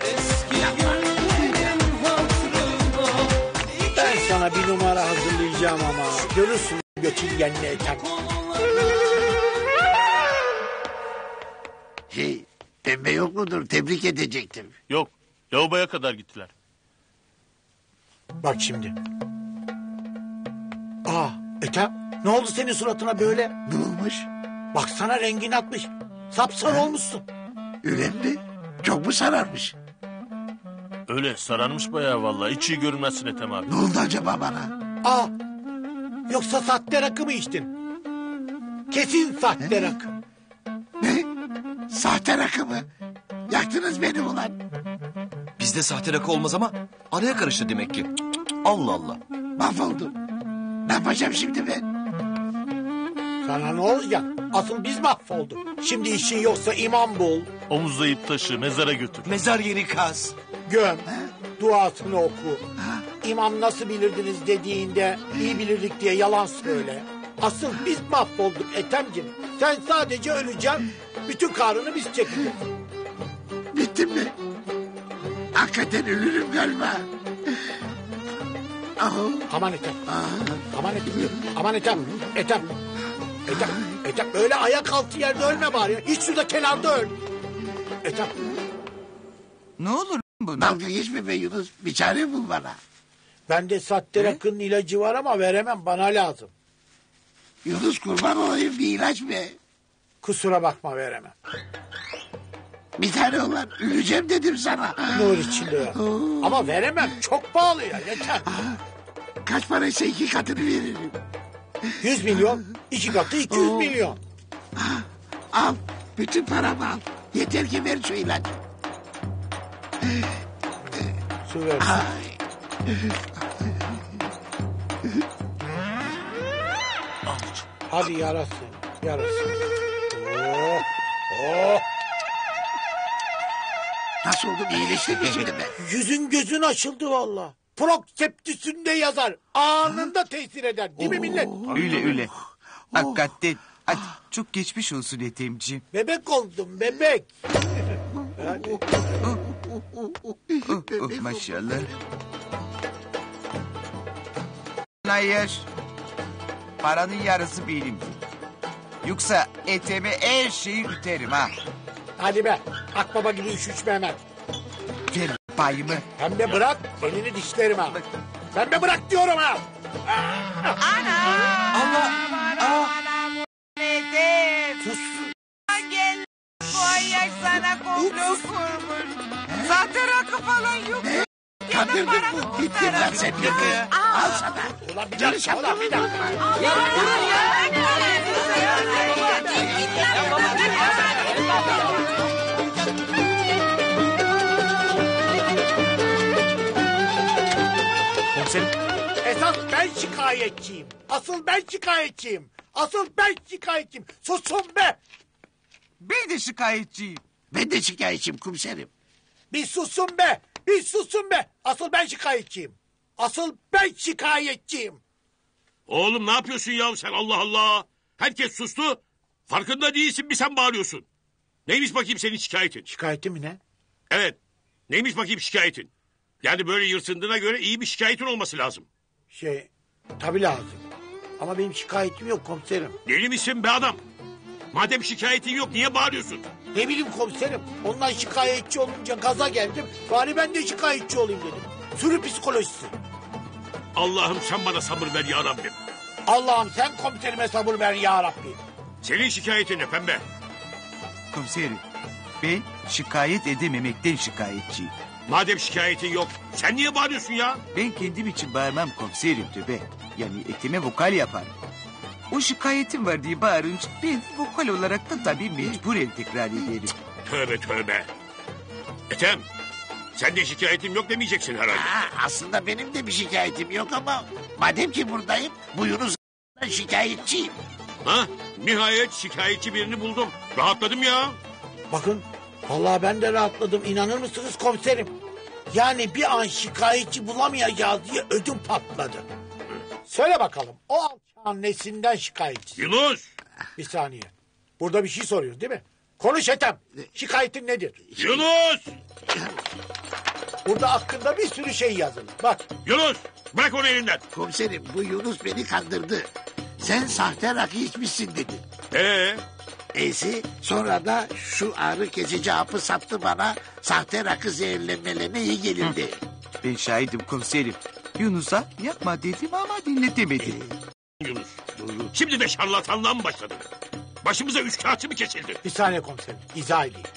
Ben sana bir numara hazırlayacağım ama. Görürsün göçün yenileyken. Şey, pembe yok mudur? Tebrik edecektim. Yok, lavaboya kadar gittiler. Bak şimdi. Aa Ethem, ne oldu senin suratına böyle? Ne olmuş? Baksana rengini atmış. Sapsarı olmuşsun. Önemli. Çok mu sararmış? Öyle sararmış bayağı vallahi. Hiç iyi görünmezsin Ethem abi. Ne oldu acaba bana? Aa, yoksa sahte rakı mı içtin? Kesin sahte rakı. Ne? Sahte rakı mı? Yaktınız beni ulan. Bizde sahte rakı olmaz ama araya karıştı demek ki. Allah Allah. Mahvoldum. Ne yapacağım şimdi ben? Sana ne olacak? Asıl biz mahvolduk. Şimdi işin yoksa imam bul. Omuzlayıp taşı mezara götür. Mezar yeri kaz. Göm. Ha? Duasını oku. Ha? İmam nasıl bilirdiniz dediğinde iyi bilirdik diye yalan söyle. Asıl biz mahvolduk Ethemciğim. Sen sadece öleceksin. Bütün karını biz çekeceğiz. Bittim mi? Hakikaten ölürüm galiba. Aman Ethem. Aman Ethem. Aman Ethem. Ethem. Ethem. Ethem. Öyle ayak altı yerde ölme bari. Hiç şurada kenarda öl. Ethem. Ne olur buna? Dalga geçme be Yunus. Bir çare bul bana. Bende sahte rakının ilacı var ama veremem. Bana lazım. Yunus kurban olayım bir ilaç be. Kusura bakma veremem. Bir tane olan öleceğim dedim sana. Nur içinde ya. Ama veremem çok pahalı ya yeter. Kaç paraysa iki katını veririm. 100 milyon, iki katı 200 milyon. Al bütün paramı al. Yeter ki ver şu ilacı. Su ver. Hadi yarasın, yarasın. Oh, oh. Nasıl oldu? İyileşti mi şimdi ben? Yüzün gözün açıldı valla. Prokseptüsünde yazar. Anında tesir eder. Değil mi millet? Öyle öyle. Hakikaten. Hadi çok geçmiş olsun Ethemciğim. Bebek oldum bebek. Maşallah. Hayır. Paranın yarısı benim. Yoksa Ethem'e her şeyi üterim ha. Hadi be. Akbaba gibi iş üçme hemen. Ver payımı. Hem de bırak. Elini dişlerim ha. Ben de bırak diyorum ha. Ana. Allah. Sus. Gel. Bu ayak sana komplo kurmuş. Zaten rakı falan yok. Kandırdın bu. Bittin lan sen yürü. Al sana. Ulan bir dakika. Ulan bir dakika. Ya durun ya. Git lan buradan. Esas ben şikayetçiyim. Asıl ben şikayetçiyim. Asıl ben şikayetçiyim. Susun be. Ben de şikayetçiyim. Ben de şikayetçiyim komiserim. Bir susun be. Bir susun be. Asıl ben şikayetçiyim. Asıl ben şikayetçiyim. Oğlum ne yapıyorsun ya sen Allah Allah. Herkes sustu. Farkında değilsin bir sen bağırıyorsun. Neymiş bakayım senin şikayetin? Şikayetin mi ne? Evet. Neymiş bakayım şikayetin? Yani böyle yırtındığına göre iyi bir şikayetin olması lazım. Şey, tabii lazım. Ama benim şikayetim yok komiserim. Deli misin be adam? Madem şikayetin yok niye bağırıyorsun? Ne bileyim komiserim. Ondan şikayetçi olunca gaza geldim. Bari ben de şikayetçi olayım dedim. Sürü psikolojisi. Allah'ım sen bana sabır ver ya Rabbim. Allah'ım sen komiserime sabır ver ya Rabbim. Senin şikayetin ne pembe? Komiserim, ben şikayet edememekten şikayetçiyim. Madem şikayetin yok, sen niye bağırıyorsun ya? Ben kendim için bağırmam komiserim tübe. Yani etime vokal yaparım. O şikayetim var diye bağırınca ben vokal olarak da tabii mecburen tekrar ederim. Tövbe tövbe. Ethem, sen de şikayetim yok demeyeceksin herhalde. Aa, aslında benim de bir şikayetim yok ama madem ki buradayım, buyurun şikayetçiyim. Ha? Nihayet şikayetçi birini buldum. Rahatladım ya. Bakın, vallahi ben de rahatladım. İnanır mısınız komiserim? Yani bir an şikayetçi bulamayacağız diye ödüm patladı. Söyle bakalım, o alçağın nesinden şikayetçi? Yunus! Bir saniye. Burada bir şey soruyoruz değil mi? Konuş Ethem. Şikayetin nedir? Yunus! Burada hakkında bir sürü şey yazılı. Bak. Yunus! Bırak onu elinden. Komiserim, bu Yunus beni kandırdı. Sen sahte rakı içmişsin dedin. Eysi sonra da şu ağrı kesici hapı sattı bana. Sahte rakı zehirlenmelerine iyi gelirdi. Ben şahidim komiserim. Yunus'a yapma dedim ama dinletemedim. Şimdi de şarlatanlığa mı başladık? Başımıza üç kağıtçı mı kesildi? Bir saniye komiserim, izah edeyim.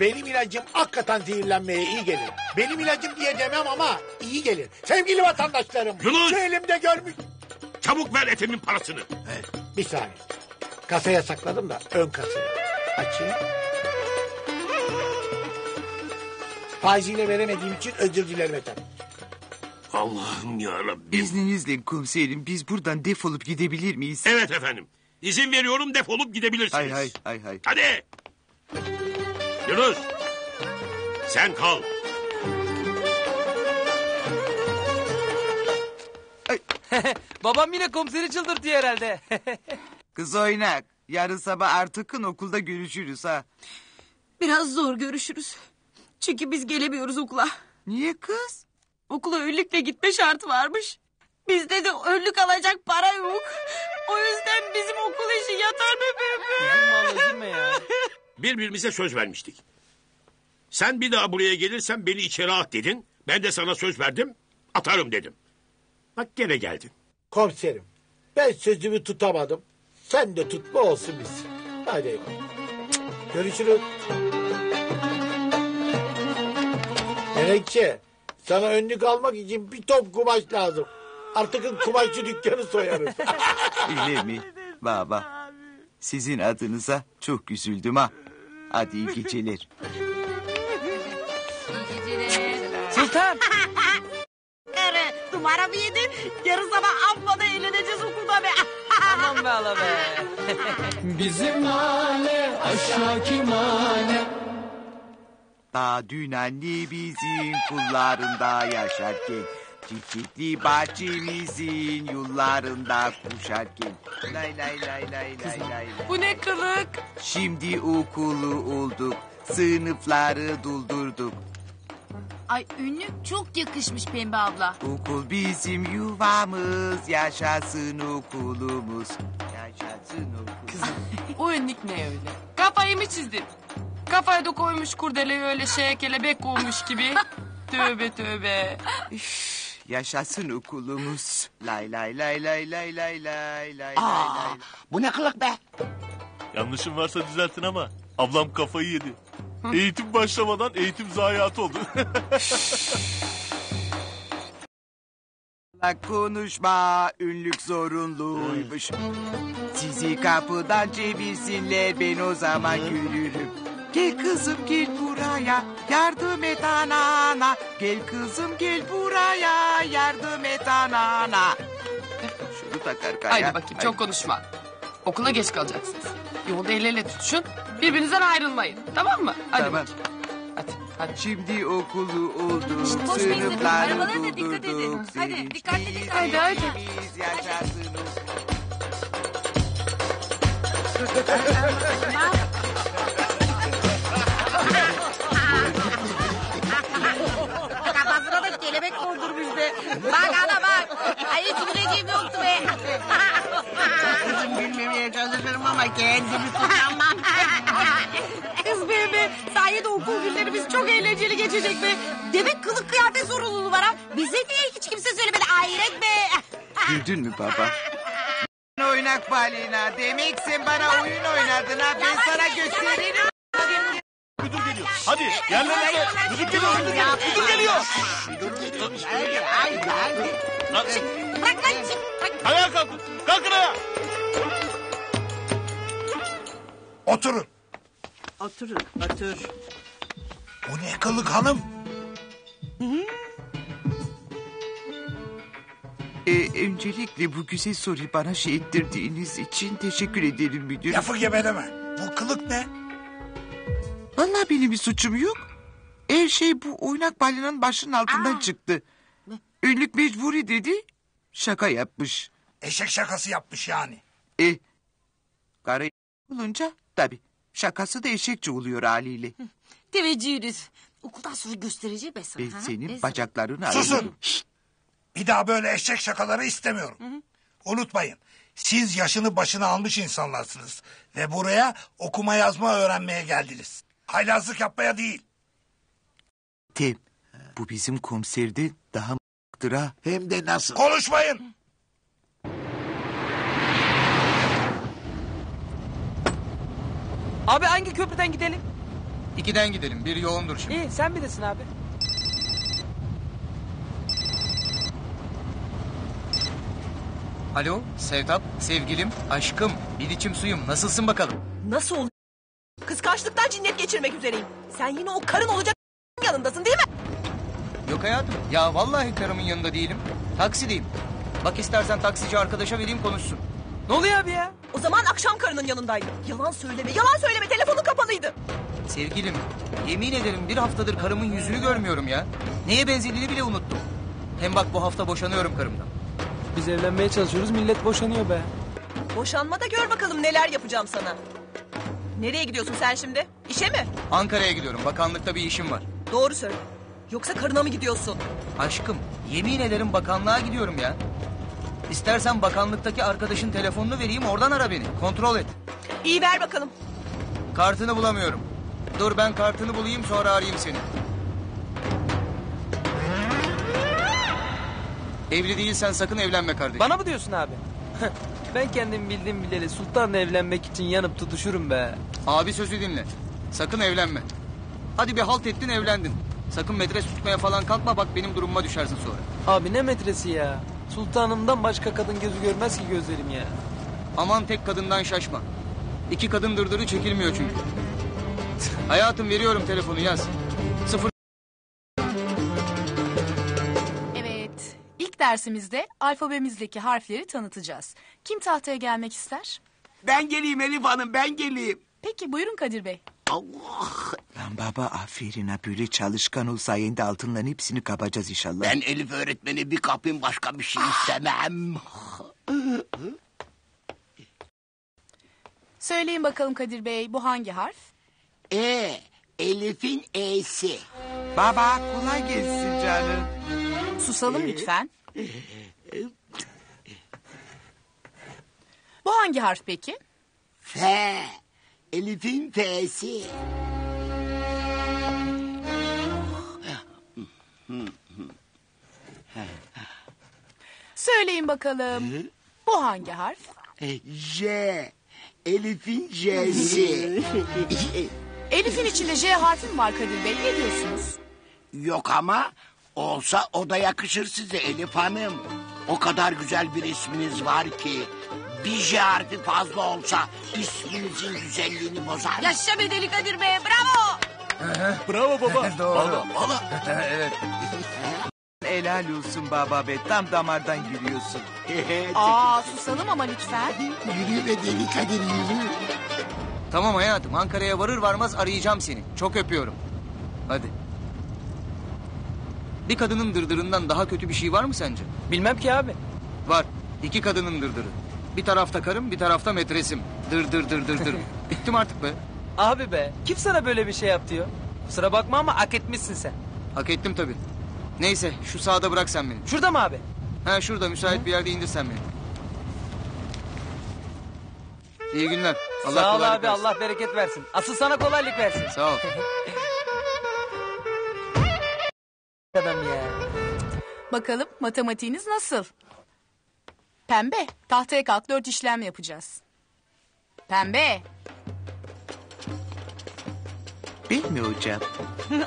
Benim ilacım hakikaten zehirlenmeye iyi gelir. Benim ilacım diye demem ama iyi gelir. Sevgili vatandaşlarım, Yunus! Şu elimde görmüş... Çabuk ver Efem'in parasını. Evet, bir saniye. Kasaya sakladım da ön kasaya. Açayım. Faiziyle veremediğim için özür dilerim efendim. Allah'ım yarabbim. İzninizle komiserim, biz buradan defolup gidebilir miyiz? Evet efendim. İzin veriyorum, defolup gidebilirsiniz. Hay hay hay hay. Hadi. Yunus. Sen kal. Babam yine komiseri çıldırtıyor herhalde. Kız oynak. Yarın sabah artıkın okulda görüşürüz ha. Biraz zor görüşürüz. Çünkü biz gelemiyoruz okula. Niye kız? Okula önlükle gitme şartı varmış. Bizde de önlük alacak para yok. O yüzden bizim okul işi yatar bebeğim. Birbirimize söz vermiştik. Sen bir daha buraya gelirsen beni içeri at dedin. Ben de sana söz verdim. Atarım dedim. Bak gene geldin. Komiserim, ben sözümü tutamadım. Sen de tutma olsun biz. Hadi eyvallah. Görüşürüz. Melekçe, sana önlük almak için bir top kumaş lazım. Artık kumaşçı dükkanı soyarız. Öyle mi? Baba, sizin adınıza çok üzüldüm ha. Hadi iyi geceler. İyi geceler. Sultan! Numara mı yedin? Yarın sabah amma da eğleneceğiz okulda be. Aman be ala be. Bizim hale aşağı kimane. Daha dün anne bizim kullarında yaşarken, çiçekli bahçemizin yollarında kuşarken. Lay lay lay lay lay lay. Bu ne kılık? Şimdi okulu olduk, sınıfları doldurduk. Ay önlük çok yakışmış Pembe abla. Okul bizim yuvamız, yaşasın okulumuz. Yaşasın okulumuz. Kızım o önlük ne öyle? Kafayı mı çizdin? Kafaya da koymuş kurdeleyi öyle şeye kelebek olmuş gibi. Tövbe tövbe. Üf, yaşasın okulumuz. Lay lay lay lay lay lay lay lay. Aa, bu ne kılık be? Yanlışım varsa düzeltin ama ablam kafayı yedi. Hı? Eğitim başlamadan eğitim zayiatı oldu. Konuşma, ünlük zorunluymuş. Sizi kapıdan çevirsinler, ben o zaman gülürüm. Gel kızım gel buraya, yardım et anana. Gel kızım gel buraya, yardım et anana. Şunu takar kaya. Haydi bakayım, çok konuşma. Okula geç kalacaksınız. Yolda el ele tutuşun. Birbirinizden ayrılmayın. Tamam mı? Hadi tamam. Hadi, hadi. Şimdi okulu olduk. Sınıfları doldurduk. Hadi dikkatli edin. Hadi hadi. Biz yaşarsınız. Kafasına da kelebek vurdurmuş be. Bak ana bak. Ay hiç bileceğim yoktu be. Kızım gülmemeye çalışırım ama kendimi tutamam. Kız bebe, sayede okul günlerimiz çok eğlenceli geçecek be. Demek kılık kıyafet sorunluluğu var ha. Bize niye hiç kimse söylemedi ayret be. Güldün mü baba? Oynak balina, demek sen bana oyun oynadın ha. Ben sana göstereyim. Müdür geliyor. Hadi yerlerine. Müdür geliyor. Müdür geliyor. Bırak lan çık. Ayağa kalkın. Kalkın ayağa. Oturun. Oturun, otur. O ne kılık hanım? Öncelikle bu güzel soruyu bana şey ettirdiğiniz için teşekkür ederim müdürüm. Lafı gebeleme. Bu kılık ne? Vallahi benim bir suçum yok. Her şey bu oynak balinanın başının altından çıktı. Önlük mecburi dedi. Şaka yapmış. Eşek şakası yapmış yani. Kara olunca tabii. Şakası da eşekçi oluyor haliyle. Teveccühürüz. Okuldan sonra göstereceğim ben sana. Ben senin bacaklarını ayırırım. Susun. Şişt. Bir daha böyle eşek şakaları istemiyorum. Hı. Unutmayın. Siz yaşını başına almış insanlarsınız. Ve buraya okuma yazma öğrenmeye geldiniz. Haylazlık yapmaya değil. Tim, bu bizim komiserde daha m***dır ha. Hem de nasıl. Konuşmayın. Abi hangi köprüden gidelim? 2'den gidelim. Bir yoğundur şimdi. İyi, sen bilirsin abi. Alo Sevtap, sevgilim, aşkım, bir içim suyum. Nasılsın bakalım? Nasıl oldu? Kıskançlıktan cinnet geçirmek üzereyim. Sen yine o karın olacak yanındasın değil mi? Yok hayatım. Ya vallahi karımın yanında değilim. Taksideyim. Bak istersen taksici arkadaşa vereyim konuşsun. Ne oluyor abi ya? O zaman akşam karının yanındaydı. Yalan söyleme, yalan söyleme. Telefonun kapalıydı. Sevgilim, yemin ederim bir haftadır karımın yüzünü görmüyorum ya. Neye benzediğini bile unuttum. Hem bak bu hafta boşanıyorum karımdan. Biz evlenmeye çalışıyoruz, millet boşanıyor be. Boşanma da gör bakalım neler yapacağım sana. Nereye gidiyorsun sen şimdi? İşe mi? Ankara'ya gidiyorum. Bakanlıkta bir işim var. Doğru söyle. Yoksa karına mı gidiyorsun? Aşkım, yemin ederim bakanlığa gidiyorum ya. İstersen bakanlıktaki arkadaşın telefonunu vereyim, oradan ara beni. Kontrol et. İyi, ver bakalım. Kartını bulamıyorum. Dur ben kartını bulayım, sonra arayayım seni. Evli değilsen sakın evlenme kardeşim. Bana mı diyorsun abi? Ben kendim bildim bileli sultanla evlenmek için yanıp tutuşurum be. Abi sözü dinle. Sakın evlenme. Hadi bir halt ettin, evlendin. Sakın metres tutmaya falan kalkma, bak benim durumuma düşersin sonra. Abi ne metresi ya? Sultanımdan başka kadın gözü görmez ki gözlerim ya. Aman tek kadından şaşma. 2 kadın dırdırı çekilmiyor çünkü. Hayatım veriyorum telefonu, yaz. 0. Evet, ilk dersimizde alfabemizdeki harfleri tanıtacağız. Kim tahtaya gelmek ister? Ben geleyim Elif Hanım, ben geleyim. Peki buyurun Kadir Bey. Allah! Lan baba aferin ha, böyle çalışkan ol, sayende altınların hepsini kapacağız inşallah. Ben Elif öğretmeni bir kapayım, başka bir şey istemem. Söyleyin bakalım Kadir Bey, bu hangi harf? Elif'in E'si. Baba kolay gelsin canım. Susalım lütfen. Bu hangi harf peki? F. Elif'in F'si. Söyleyin bakalım. Bu hangi harf? J. Elif'in J'si. Elif'in içinde J harfi mi var Kadir Bey? Ne diyorsunuz? Yok ama olsa o da yakışır size Elif Hanım. O kadar güzel bir isminiz var ki. Bir J harfi fazla olsa isminizin güzelliğini bozar. Yaşa be deli Kadir Bey, bravo. Bravo baba. Doğru. Valla. Evet. Helal olsun baba be, tam damardan gülüyorsun. Susalım ama lütfen. Yürü be deli Kadir, yürü. Tamam hayatım, Ankara'ya varır varmaz arayacağım seni. Çok öpüyorum. Hadi. Bir kadının dırdırından daha kötü bir şey var mı sence? Bilmem ki abi. Var. 2 kadının dırdırı. Bir tarafta karım, bir tarafta metresim. Dır dır dır dır dır. Bittim artık be. Abi be, kim sana böyle bir şey yaptı ya? Kusura bakma ama hak etmişsin sen. Hak ettim tabii. Neyse, şu sağda bırak sen beni. Şurada mı abi? Ha şurada, müsait bir yerde indir sen beni. İyi günler. Allah sağ ol abi, versin. Allah bereket versin. Asıl sana kolaylık versin. Sağ ol. Adam ya. Bakalım matematiğiniz nasıl? Pembe, tahtaya kalk, 4 işlem yapacağız. Pembe. Bilmiyor hocam.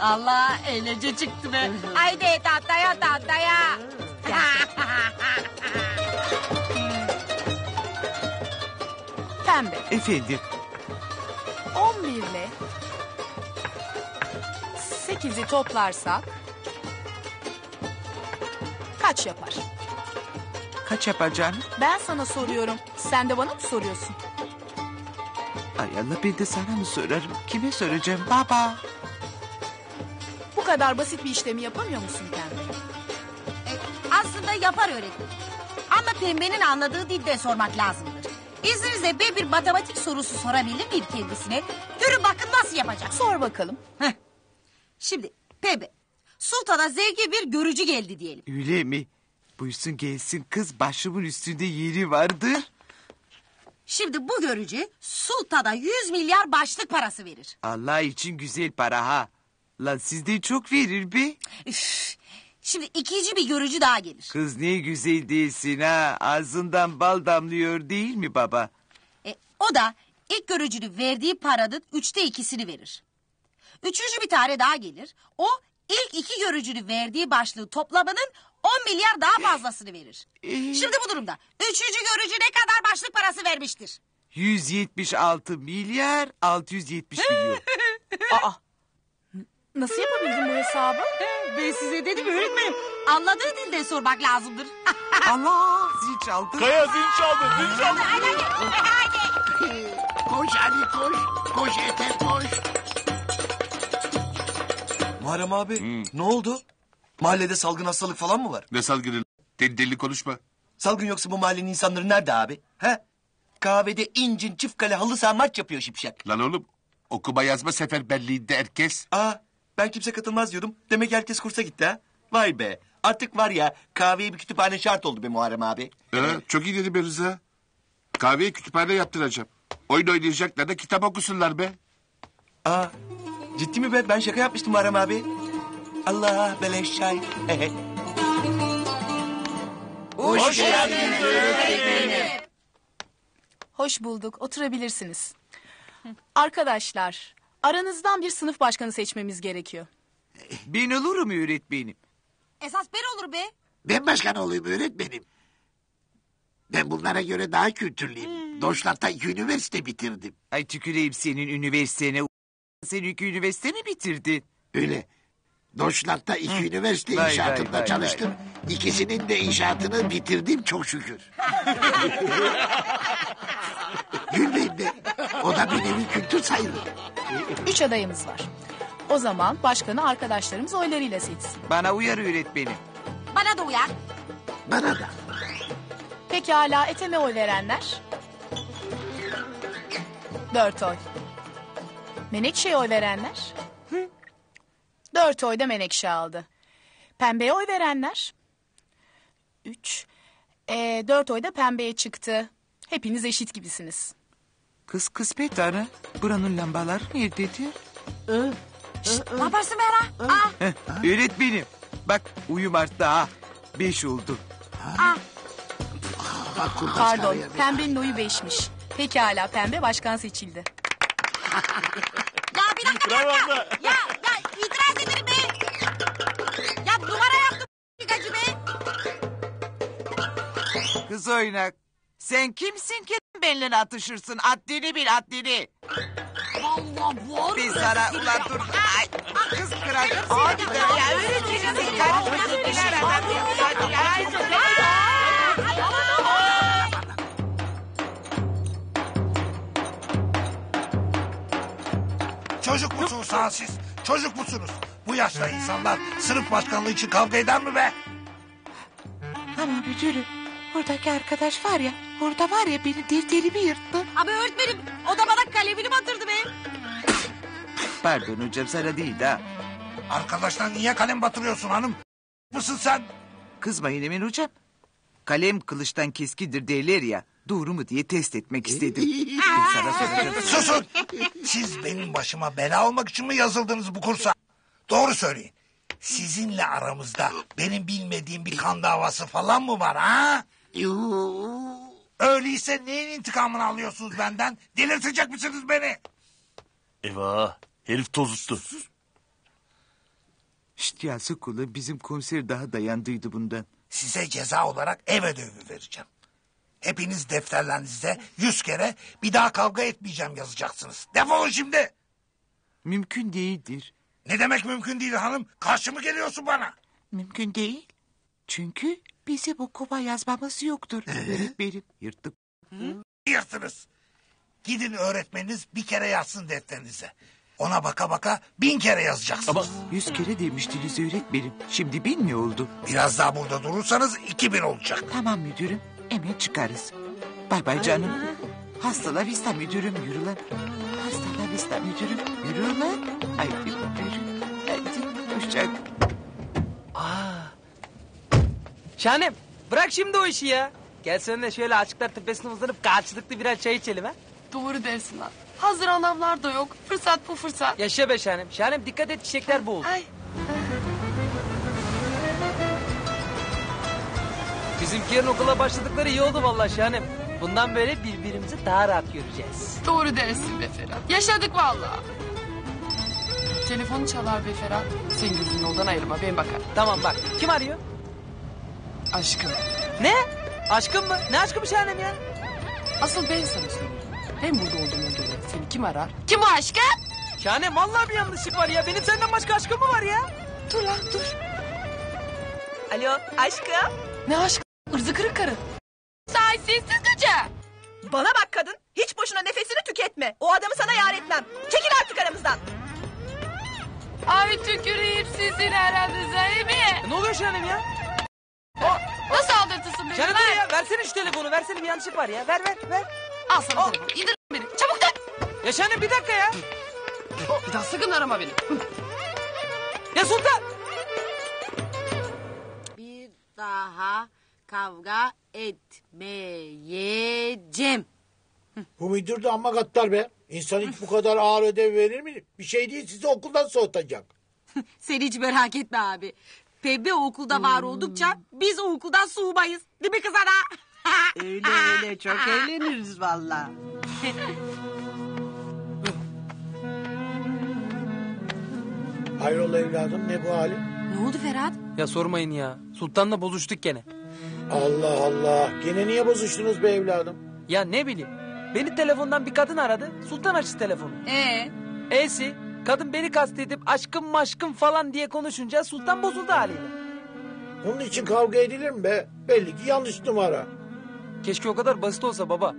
Allah eğlence çıktı be. Haydi tahtaya, tahtaya. Pembe. Efendim. 11 ile 8'i toplarsak kaç yapar? Kaç yapacağım? Ben sana soruyorum. Sen de bana mı soruyorsun? Ay Allah, bir de sana mı sorarım? Kime soracağım baba? Bu kadar basit bir işlemi yapamıyor musun Pembe? Aslında yapar öğretmenim. Ama Pembe'nin anladığı dilde sormak lazımdır. İzninizle ben bir matematik sorusu sorabilir miyim kendisine? Görün bakın nasıl yapacak. Sor bakalım. Heh. Şimdi Pembe, sultana zengin bir görücü geldi diyelim. Öyle mi? Buyursun gelsin kız, başımın üstünde yeri vardır. Şimdi bu görücü sultana 100 milyar başlık parası verir. Allah için güzel para ha. Lan sizden çok verir be. Üf. Şimdi ikinci bir görücü daha gelir. Kız ne güzel değilsin ha. Ağzından bal damlıyor değil mi baba? O da İlk görücünün verdiği paranın 3'te 2'sini verir. Üçüncü bir tane daha gelir. O ilk iki görücünün verdiği başlığı toplamının 10 milyar daha fazlasını verir. Şimdi bu durumda üçüncü görücü ne kadar başlık parası vermiştir? 176 milyar 670 milyon. Aa! Nasıl yapabildin bu hesabı? Ben size dedim öğretmenim. Anladığı dilde sormak lazımdır. Allah! Zil çaldı. Kaya zil çaldı. Zil çaldı. Koş hadi koş. Koş Ethem koş. Muharrem abi ne oldu? Mahallede salgın hastalık falan mı var? Ne salgını? Deli konuşma. Salgın yoksa bu mahallenin insanları nerede abi? He? Kahvede incin çift kale halı saha maç yapıyor şipşak. Lan oğlum okuma yazma seferberliğinde herkes. Aa ben kimse katılmaz diyordum. Demek herkes kursa gitti ha. Vay be artık var ya kahveye bir kütüphane şart oldu be Muharrem abi. Çok iyi dedi be Rıza. Kahveye kütüphane yaptıracağım. Oyun oynayacaklar da kitap okusunlar be. Aa ciddi mi be ben şaka yapmıştım Muharrem abi. Allah beleşşay. Hoş geldiniz öğretmenim. Hoş bulduk, oturabilirsiniz. Arkadaşlar, aranızdan bir sınıf başkanı seçmemiz gerekiyor. Ben olurum öğretmenim. Esas ben olur be. Ben başkan olayım öğretmenim. Ben bunlara göre daha kültürlüyüm. Deutschland'da üniversite bitirdim. Ay tüküreyim senin üniversitene. Sen 2 üniversite mi bitirdin? Öyle. Deutschland'da 2 üniversite inşaatında çalıştım. İkisinin de inşaatını bitirdim çok şükür. Gülmeyin be. O da bir nevi kültür sayılır. 3 adayımız var. O zaman başkanı arkadaşlarımız oylarıyla seçsin. Bana uyar öğretmenim. Bana da uyar. Bana da. Pekala Ethem'e oy verenler? 4 oy. Menekşe'ye oy verenler? 4 oyda Menekşe aldı. Pembeye oy verenler? 3. 4 oyda Pembeye çıktı. Hepiniz eşit gibisiniz. Kız kısmet ana. Buranın lambalar nerededir? Şşt ne yaparsın be ana? Öğretmenim. Bak uyum arttı ha. 5 oldu. Pardon Pembe'nin oyu 5'miş. Pekala Pembe başkan seçildi. Ya bir dakika. Ya itiraz ederim be. Ya duvara yaptım gacı be. Kız oynak. Sen kimsin ki benimle atışırsın? Adlini bil adlini. Vallahi bu arada. Biz sana ulan dur. Ay, kız kırarsın. Hadi be. Ya öğreteceğiz. Çocuk musunuz ha siz? Çocuk musunuz? Bu yaşta insanlar sınıf başkanlığı için kavga eder mi be? Ama müdürüm. Buradaki arkadaş var ya, orada var ya benim defterimi yırttı. Ama öğretmenim, o da bana kalemini batırdı be. Pardon hocam, sana değil ha. Arkadaşlar niye kalem batırıyorsun hanım? Mısın sen? Kızmayın Emin hocam. Kalem kılıçtan keskidir derler ya, doğru mu diye test etmek istedim. Susun! Siz benim başıma bela olmak için mi yazıldınız bu kursa? Doğru söyleyin. Sizinle aramızda benim bilmediğim bir kan davası falan mı var ha? Öyleyse neyin intikamını alıyorsunuz benden? Delirtecek misiniz beni? Eyvah herif toz uçtu. Şşt yazık ola bizim komiser daha dayandıydı bundan. Size ceza olarak ev ödevi vereceğim. Hepiniz defterlerinizde 100 kere bir daha kavga etmeyeceğim yazacaksınız. Defolun şimdi. Mümkün değildir. Ne demek mümkün değil hanım? Karşı mı geliyorsun bana? Mümkün değil. Çünkü bizim okuma yazmamız yoktur. Benim yırttık. Yırtınız. Gidin öğretmeniniz bir kere yazsın defterinize. Ona baka baka 1000 kere yazacaksınız. Ama 100 kere demiştiniz öğretmenim. Şimdi 1000 mi oldu? Biraz daha burada durursanız 2000 olacak. Tamam müdürüm. Hemen çıkarız. Bay bay canım. Hasta la vista müdürüm yürü lan. Hasta la vista müdürüm yürü lan. Haydi müdürüm. Haydi hoşçak. Şahanem bırak şimdi o işi ya. Gel seninle şöyle açıklar tepesine uzanıp karşılıklı birer çay içelim ha. Doğru dersin lan. Hazır anamlar da yok. Fırsat bu fırsat. Yaşa be Şahanem. Şahanem dikkat et çiçekler boğuldu. Ay. Bizimkilerin okula başladıkları iyi oldu vallahi Şahanem. Bundan böyle birbirimizi daha rahat göreceğiz. Doğru dersin be Ferhat. Yaşadık vallahi. Telefonu çalar be Ferhat. Sen gözünü yoldan ayırma, ben bakarım. Tamam bak. Kim arıyor? Aşkım. Ne? Aşkım mı? Ne aşkı bu şahanem ya? Asıl ben sana söyleyeyim. Ben burada olduğuma göre seni kim arar? Kim o aşkım? Şahanem vallahi bir yanlışlık var ya. Benim senden başka aşkım mı var ya? Dur lan dur. Alo aşkım. Ne aşkım? Irzı kırık karı. Sahipsizsiz gıcı. Bana bak kadın. Hiç boşuna nefesini tüketme. O adamı sana yar etmem. Çekil artık aramızdan. Ay tüküreyim sizin aranıza iyi mi? Ne oluyor Şahanem ya? Nasıl aldırtısın beni? Şahanem dur ya. Versene şu telefonu. Versene bir yanlışlık var ya. Ver. Al sana telefonu. İndir beni. Çabuk da. Ya Şahanem bir dakika ya. Bir daha sakın arama beni. Ya Sultan. Bir daha kavga etmeyeceğim. Bu müdür de amma gattar be. İnsan hiç bu kadar ağır ödev verir mi? Bir şey değil, sizi okuldan soğutacak. Sen hiç merak etme abi. Pembe okulda var oldukça biz o okuldan soğumayız. Değil mi kız ana? öyle çok eğleniriz vallahi. Hayrola evladım, ne bu halin? Ne oldu Ferhat? Ya sormayın ya. Sultan'la bozuştuk gene. Allah Allah. Gene niye bozuştunuz be evladım? Ya ne bileyim. Beni telefondan bir kadın aradı. Sultan açtı telefonu. E'si kadın beni kastedip aşkım maşkım falan diye konuşunca Sultan bozuldu haliyle. Onun için kavga edilir mi be? Belli ki yanlış numara. Keşke o kadar basit olsa baba.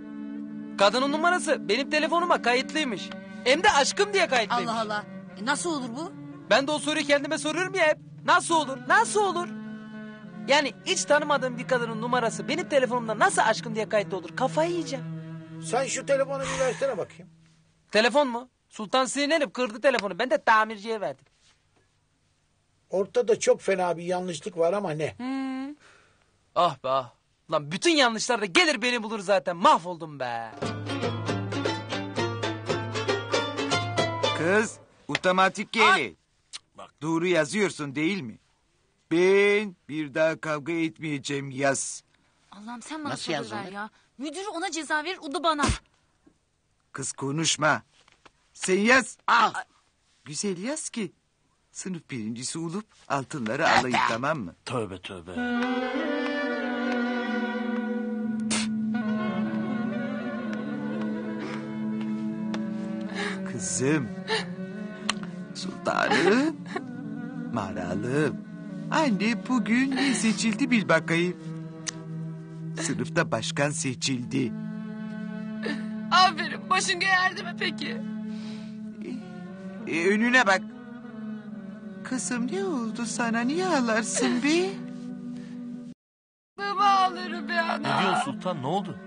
Kadının numarası benim telefonuma kayıtlıymış. Hem de aşkım diye kayıtlıymış. Allah Allah. Nasıl olur bu? Ben de o soruyu kendime soruyorum ya hep. Nasıl olur? Nasıl olur? Yani hiç tanımadığım bir kadının numarası benim telefonumda nasıl aşkım diye kayıtlı olur? Kafayı yiyeceğim. Sen şu telefonu bir versene bakayım. Telefon mu? Sultan sinirlenip kırdı telefonu. Ben de tamirciye verdim. Ortada çok fena bir yanlışlık var ama ne? Ah be ah. Lan bütün yanlışlar da gelir beni bulur zaten. Mahvoldum be. Kız otomatik geli. Bak doğru yazıyorsun değil mi? Ben bir daha kavga etmeyeceğim yaz. Allah'ım sen bana soru ver ya. Müdürü ona ceza verir o da bana. Kız konuşma. Sen yaz. Al. Güzel yaz ki. Sınıf birincisi olup altınları alayım tamam mı? Tövbe tövbe. Kızım. Sultanım. Maralım. Anne bugün ne seçildi bil bakayım. Sınıfta başkan seçildi. Aferin başın geğerdi mi peki? Önüne bak. Kızım ne oldu sana niye ağlarsın be? Baba ağlarım be ana. Ne diyorsun Sultan ne oldu?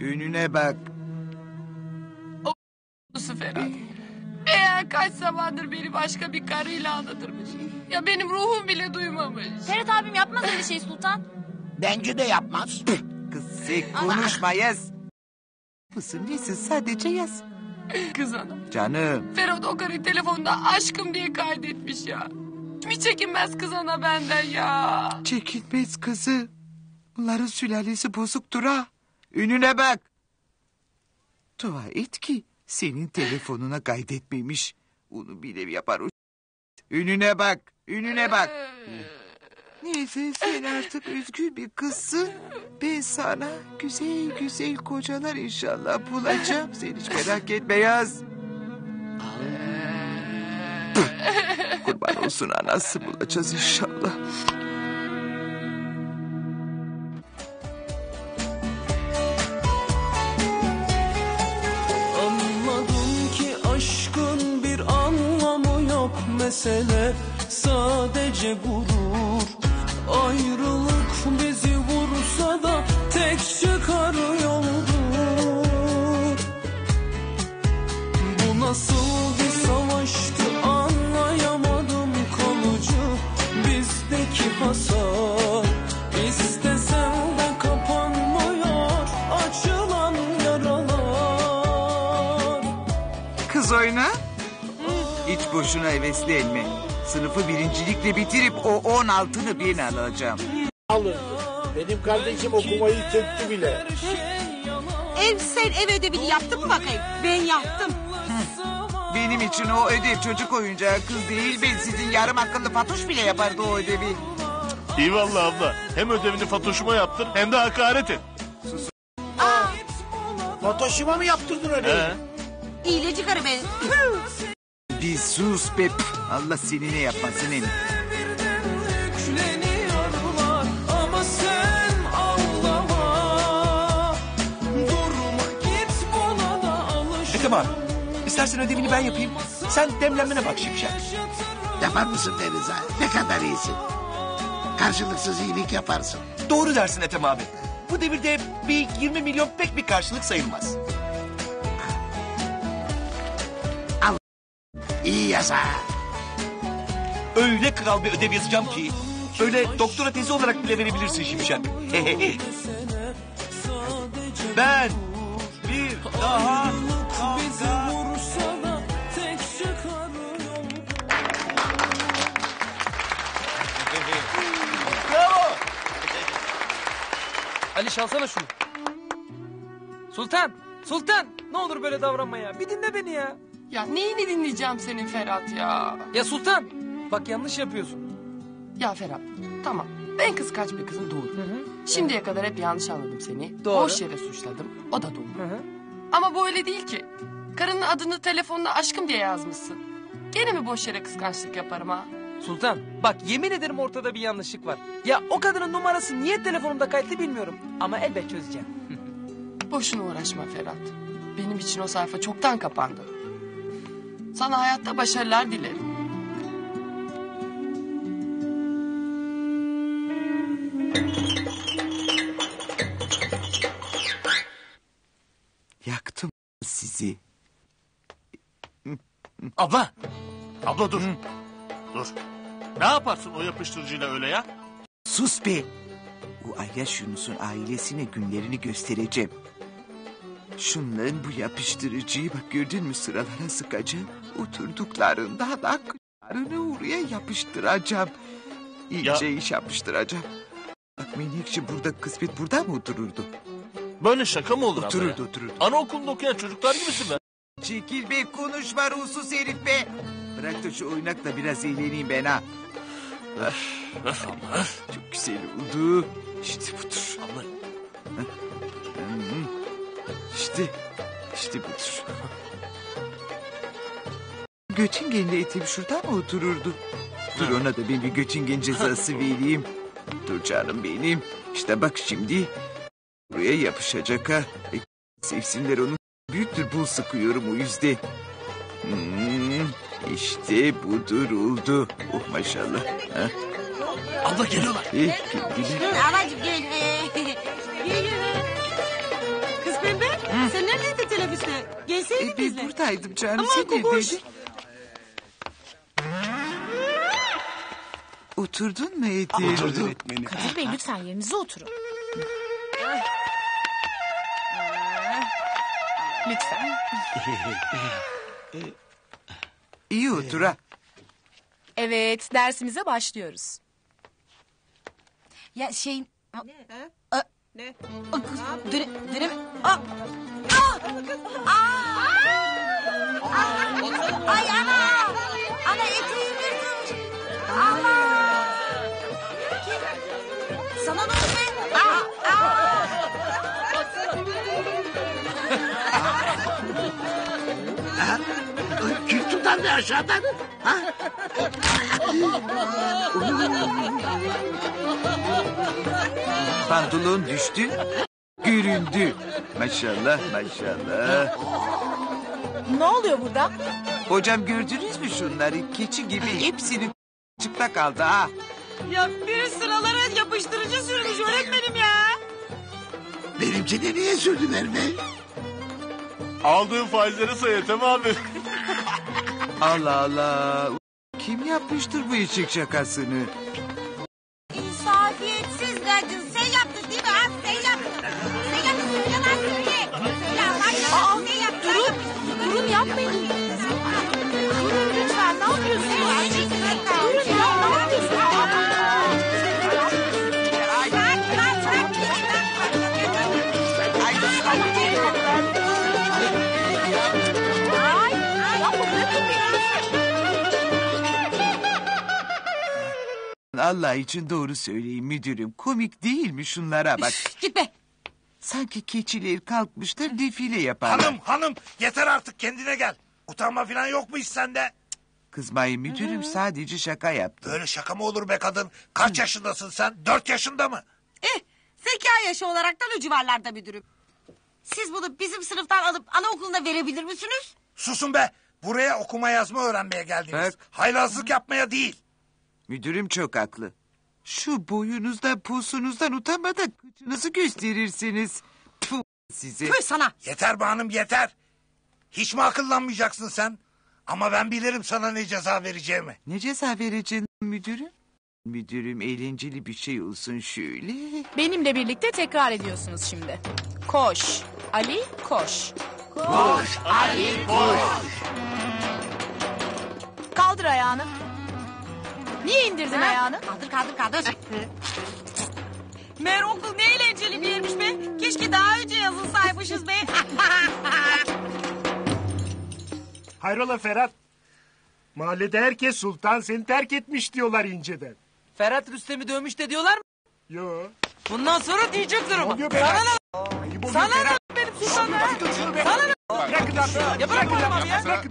Önüne bak. O Ferhat. Eğer kaç zamandır beni başka bir karıyla anlatırmış. Ya benim ruhum bile duymamış. Ferhat abim yapmaz öyle şey Sultan. Bence de yapmaz. Kız sen konuşma yaz. Mısın değilsin sadece yaz. Kız hanım. Canım. Ferhat o karıyı telefonda aşkım diye kaydetmiş ya. Hiç çekinmez kız ana benden ya. Çekinmez kızı. Bunların sülalesi bozuktur ha. Önüne bak. Dua et ki. Senin telefonuna kaydetmemiş. Onu bile yapar o. Önüne bak, önüne bak. Neyse sen artık üzgün bir kızsın. Ben sana güzel güzel kocalar inşallah bulacağım. Sen hiç merak etme yaz. Kurban olsun anası bulacağız inşallah. Mesele sadece gurur. Ayrılık bizi vursa da tek çıkar yoldur. Bu nasıl bir savaştı anlayamadım kalıcı bizdeki hasar. İstesem de kapanmıyor açılan yaralar. Kız oyna. Hiç boşuna heveslenme. Sınıfı birincilikle bitirip o 16'nı ben alacağım. Alırım. Benim kardeşim okumayı çekti bile. Sen ev ödevini yaptın mı bakayım? Ben yaptım. Benim için o ödev çocuk oyuncağı kız değil. Ben sizin yarım akıllı Fatoş bile yapardı o ödevi. İyi vallahi abla. Hem ödevini Fatoş'uma yaptın hem de hakaret et. Fatoş'uma mı yaptırdın ödevi? İyileci karı benim. Bir sus be. Allah seni ne yapmasın en. Tamam. İstersen ödevini ben yapayım. Sen demlenmene bak Şipşak. Yapar mısın Deniz ha? Ne kadar iyisin. Karşılıksız iyilik yaparsın. Doğru dersin Ethem abi. Bu devirde bir 20 milyon pek bir karşılık sayılmaz. Al. İyi yasa. Öyle kral bir ödev yazacağım ki. Öyle doktora tezi olarak bile verebilirsin Şipşak. Ben bir daha... Ali çalsana şunu. Sultan! Sultan! Ne olur böyle davranma ya. Bir dinle beni ya. Ya neyini dinleyeceğim senin Ferhat ya? Ya Sultan! Bak yanlış yapıyorsun. Ya Ferhat tamam. Ben kıskaç bir kızım doğru. Şimdiye kadar hep yanlış anladım seni. Doğru. Boş yere suçladım. O da doğru. Ama bu öyle değil ki. Karının adını telefonuna aşkım diye yazmışsın. Gene mi boş yere kıskançlık yaparım ha? Sultan bak yemin ederim ortada bir yanlışlık var. Ya o kadının numarası niye telefonumda kayıtlı bilmiyorum. Ama elbet çözeceğim. Boşuna uğraşma Ferhat. Benim için o sayfa çoktan kapandı. Sana hayatta başarılar dilerim. Yaktım sizi. Abla. Abla dur. Dur. Ne yaparsın o yapıştırıcıyla öyle ya? Sus be. Bu Ayyaş Yunus'un ailesine günlerini göstereceğim. Şunların bu yapıştırıcıyı bak gördün mü sıralara sıkacağım. Oturduklarında aklarını oraya yapıştıracağım. İyice iş yapıştıracağım. Bak Menekşe burada, Kısmet burada mı otururdu? Böyle şaka mı olur abla? Otururdu otururdu. Anaokulunda okuyan çocuklar gibisin ben. Çekil be konuşma ruhsuz herif be. Bırak da şu oynakla biraz eğleneyim ben ha. Çok güzel oldu. İşte budur. Abla. İşte budur. Göçingenli etim şurada mı otururdu? Dur ona da ben bir göçingen cezası vereyim. Dur canım benim. İşte bak şimdi. Buraya yapışacak ha. Sevsinler onu. Büyüktür bul sıkıyorum o yüzde. İşte budur oldu. Oh maşallah. Ha? Abla geliyorlar. Ablacığım gel. Kız pembe sen neredeydin teneffüste? Gelseydin bizle. Ben buradaydım canım. Aman kokuş. Oturdun mu Edil? Oturdum. Kadir Bey lütfen yerinize oturun. Lütfen. İyi otur ha. Evet, dersimize başlıyoruz. Ya şey... Ne? Dönem... Ay ana! Ana eteğim yırtılmış. Aman! Sana ne oldu be? Kim tutardı aşağıdan? Ha? Pantolon düştü, göründü. Maşallah, maşallah. Ne oluyor burada? Hocam gördünüz mü şunları? Keçi gibi hepsinin çıplak kaldı ha. Ya bir sıralara yapıştırıcı sürmüş öğretmenim ya. Benimki de niye sürdüler be? Aldığın faizleri say Ethem abi. Allah Allah. Kim yapmıştır bu içik şakasını? İnsafiyetsiz gacın. Sen yaptın değil mi? Ha? Sen yaptın. Sen yaptın. Yalan söyle. Sen yaptın. Durun yapmayın. Durun lütfen. Ne yapıyorsun? Durun ya. Ne yapıyorsun? Kaç. Allah için doğru söyleyin müdürüm. Komik değil mi, şunlara bak. Git be. Sanki keçiler kalkmış da defile yaparlar. Hanım yeter artık, kendine gel. Utanma falan yok mu hiç sende? Kızmayın müdürüm, sadece şaka yaptım. Böyle şaka mı olur be kadın? Kaç yaşındasın sen? 4 yaşında mı? Zeka yaşı olaraktan o civarlarda müdürüm. Siz bunu bizim sınıftan alıp anaokuluna verebilir misiniz? Susun be! Buraya okuma yazma öğrenmeye geldiniz. Bak. Haylazlık yapmaya değil. Müdürüm çok haklı. Şu boyunuzdan posunuzdan utanmadan kıçınızı gösterirsiniz. Tfu size. Tfu sana. Yeter be hanım, yeter. Hiç mi akıllanmayacaksın sen? Ama ben bilirim sana ne ceza vereceğimi. Ne ceza vereceksin müdürüm? Müdürüm, eğlenceli bir şey olsun şöyle. Benimle birlikte tekrar ediyorsunuz şimdi. Koş Ali koş. Koş Ali koş. Kaldır ayağını. Niye indirdin ayağını? Kaldır. Meğer okul ne eğlenceli bir yermiş be. Keşke daha önce yazılsaymışız be. Hayrola Ferhat? Mahallede herkes Sultan seni terk etmiş diyorlar inceden. Ferhat Rüstem'i dövmüş de diyorlar mı? Yo. Bundan sonra diyecek durumu. Sana ne benim Sultan'ım? Sana ne? Bırakın abi. Ya bırakın abi ya.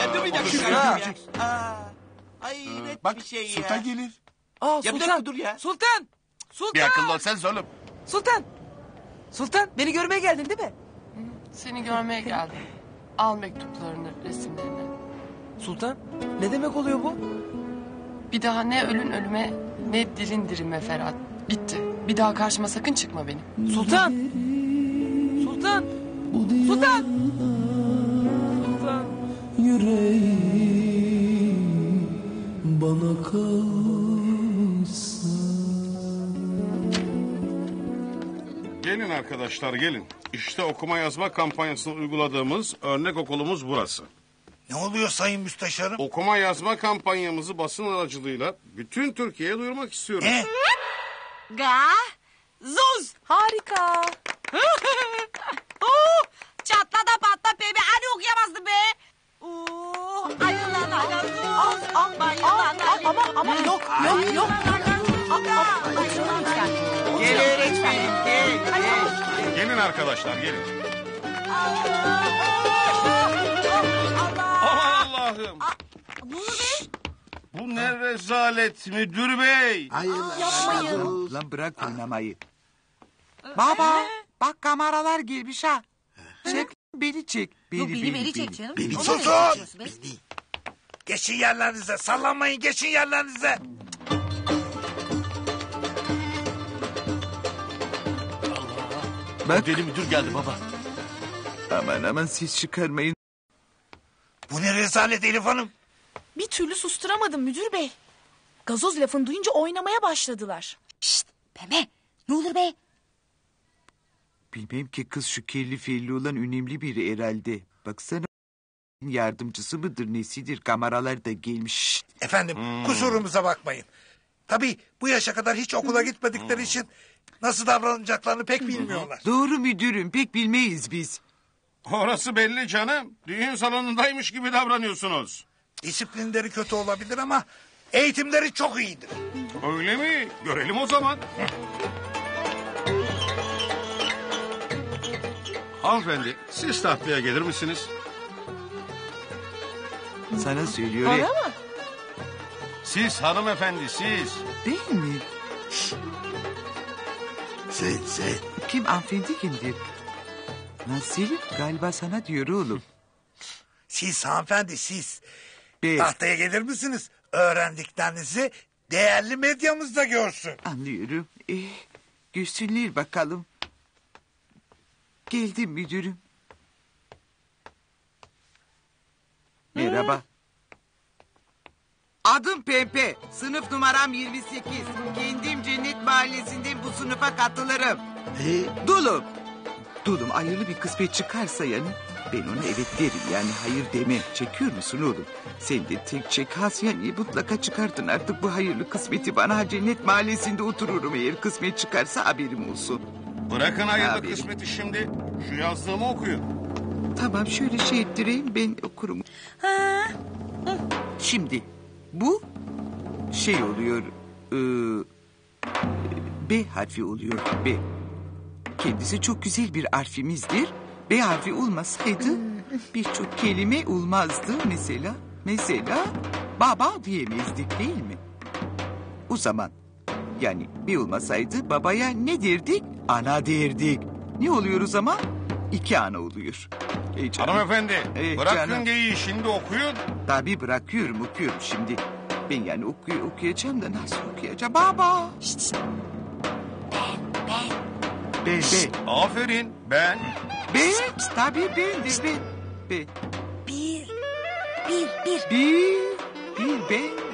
Ya durmayacaksın ya. Ay net bir şey ya. Sultan gelir. Ya bir dakika dur ya. Sultan. Sultan. Bir akıllı ol sen oğlum. Sultan. Sultan beni görmeye geldin değil mi? Seni görmeye geldim. Al mektuplarını, resimlerini. Sultan ne demek oluyor bu? Bir daha ne ölün ölüme ne dilin dirime Ferhat. Bitti. Bir daha karşıma sakın çıkma benim. Sultan! Sultan! Sultan! Sultan! Yüreğim bana kalsa. Gelin arkadaşlar gelin. İşte okuma yazma kampanyasını uyguladığımız örnek okulumuz burası. Ne oluyor sayın müsteşarım? Okuma yazma kampanyamızı basın aracılığıyla bütün Türkiye'ye duyurmak istiyoruz. Ga, zuz. Harika. Çatla da patla bebe. Hani okuyamazdı be. Ay ulan adam. Ama yok. Gel öğretmenim gel. Gelin arkadaşlar gelin. Allah'ım. Ne oldu be? Bu ne rezalet müdür bey? Hayır. Lan bırak oynamayı. Baba bak kameralar girmiş ha. Çek beni çek. Beni çek canım. Susun. Geçin yerlerinize, sallanmayın, geçin yerlerinize. Allah. Deli müdür geldi baba. Aman siz çıkarmayın. Bu ne rezalet Elif Hanım? Bir türlü susturamadım müdür bey. Gazoz lafını duyunca oynamaya başladılar. Şşt Pembe ne olur be. Bilmem ki kız, şu kelli felli olan önemli biri herhalde. Baksana yardımcısı mıdır nesidir, kameralar da gelmiş. Şşt. Efendim kusurumuza bakmayın. Tabii bu yaşa kadar hiç okula gitmedikleri için nasıl davranacaklarını pek bilmiyorlar. Doğru müdürüm, pek bilmeyiz biz. Orası belli canım. Düğün salonundaymış gibi davranıyorsunuz. Disiplinleri kötü olabilir ama eğitimleri çok iyidir. Öyle mi? Görelim o zaman. Hanımefendi siz tahtaya gelir misiniz? Sana söylüyor. Bana mı? Siz hanımefendi siz. Değil mi? Sen. Kim hanımefendi kimdir? Nasıl? Galiba sana diyor oğlum. Siz hanımefendi siz. Tahtaya gelir misiniz? Öğrendiklerinizi değerli medyamızda görsün. Anlıyorum. Görsünler bakalım. Geldim müdürüm. Merhaba. Adım Pembe. Sınıf numaram 28. Kendim Cennet Mahallesi'nden bu sınıfa katılırım. Dulum ayrılı bir kısmet çıkarsa yani... Ben ona evet derim yani, hayır deme. Çekiyor musun oğlum? Sen de tek çek has yani, mutlaka çıkardın artık bu hayırlı kısmeti bana. Cennet Mahallesi'nde otururum, eğer kısmet çıkarsa haberim olsun. Bırakın hayırlı kısmeti şimdi. Şu yazdığımı okuyun. Tamam şöyle şey ettireyim, ben okurum. Şimdi bu şey oluyor. B harfi oluyor. B. Kendisi çok güzel bir harfimizdir. B harfi olmasaydı birçok kelime olmazdı. Mesela baba diyemezdik değil mi? O zaman yani bir olmasaydı babaya ne derdik? Ana derdik. Ne oluyor o zaman? İki ana oluyor. Hanımefendi bırakın geyiği, şimdi okuyun. Tabii okuyorum şimdi. Ben yani okuyacağım da nasıl okuyacağım? Baba. Şişt. Ben. Şişt. Aferin ben. Ben tabii ben.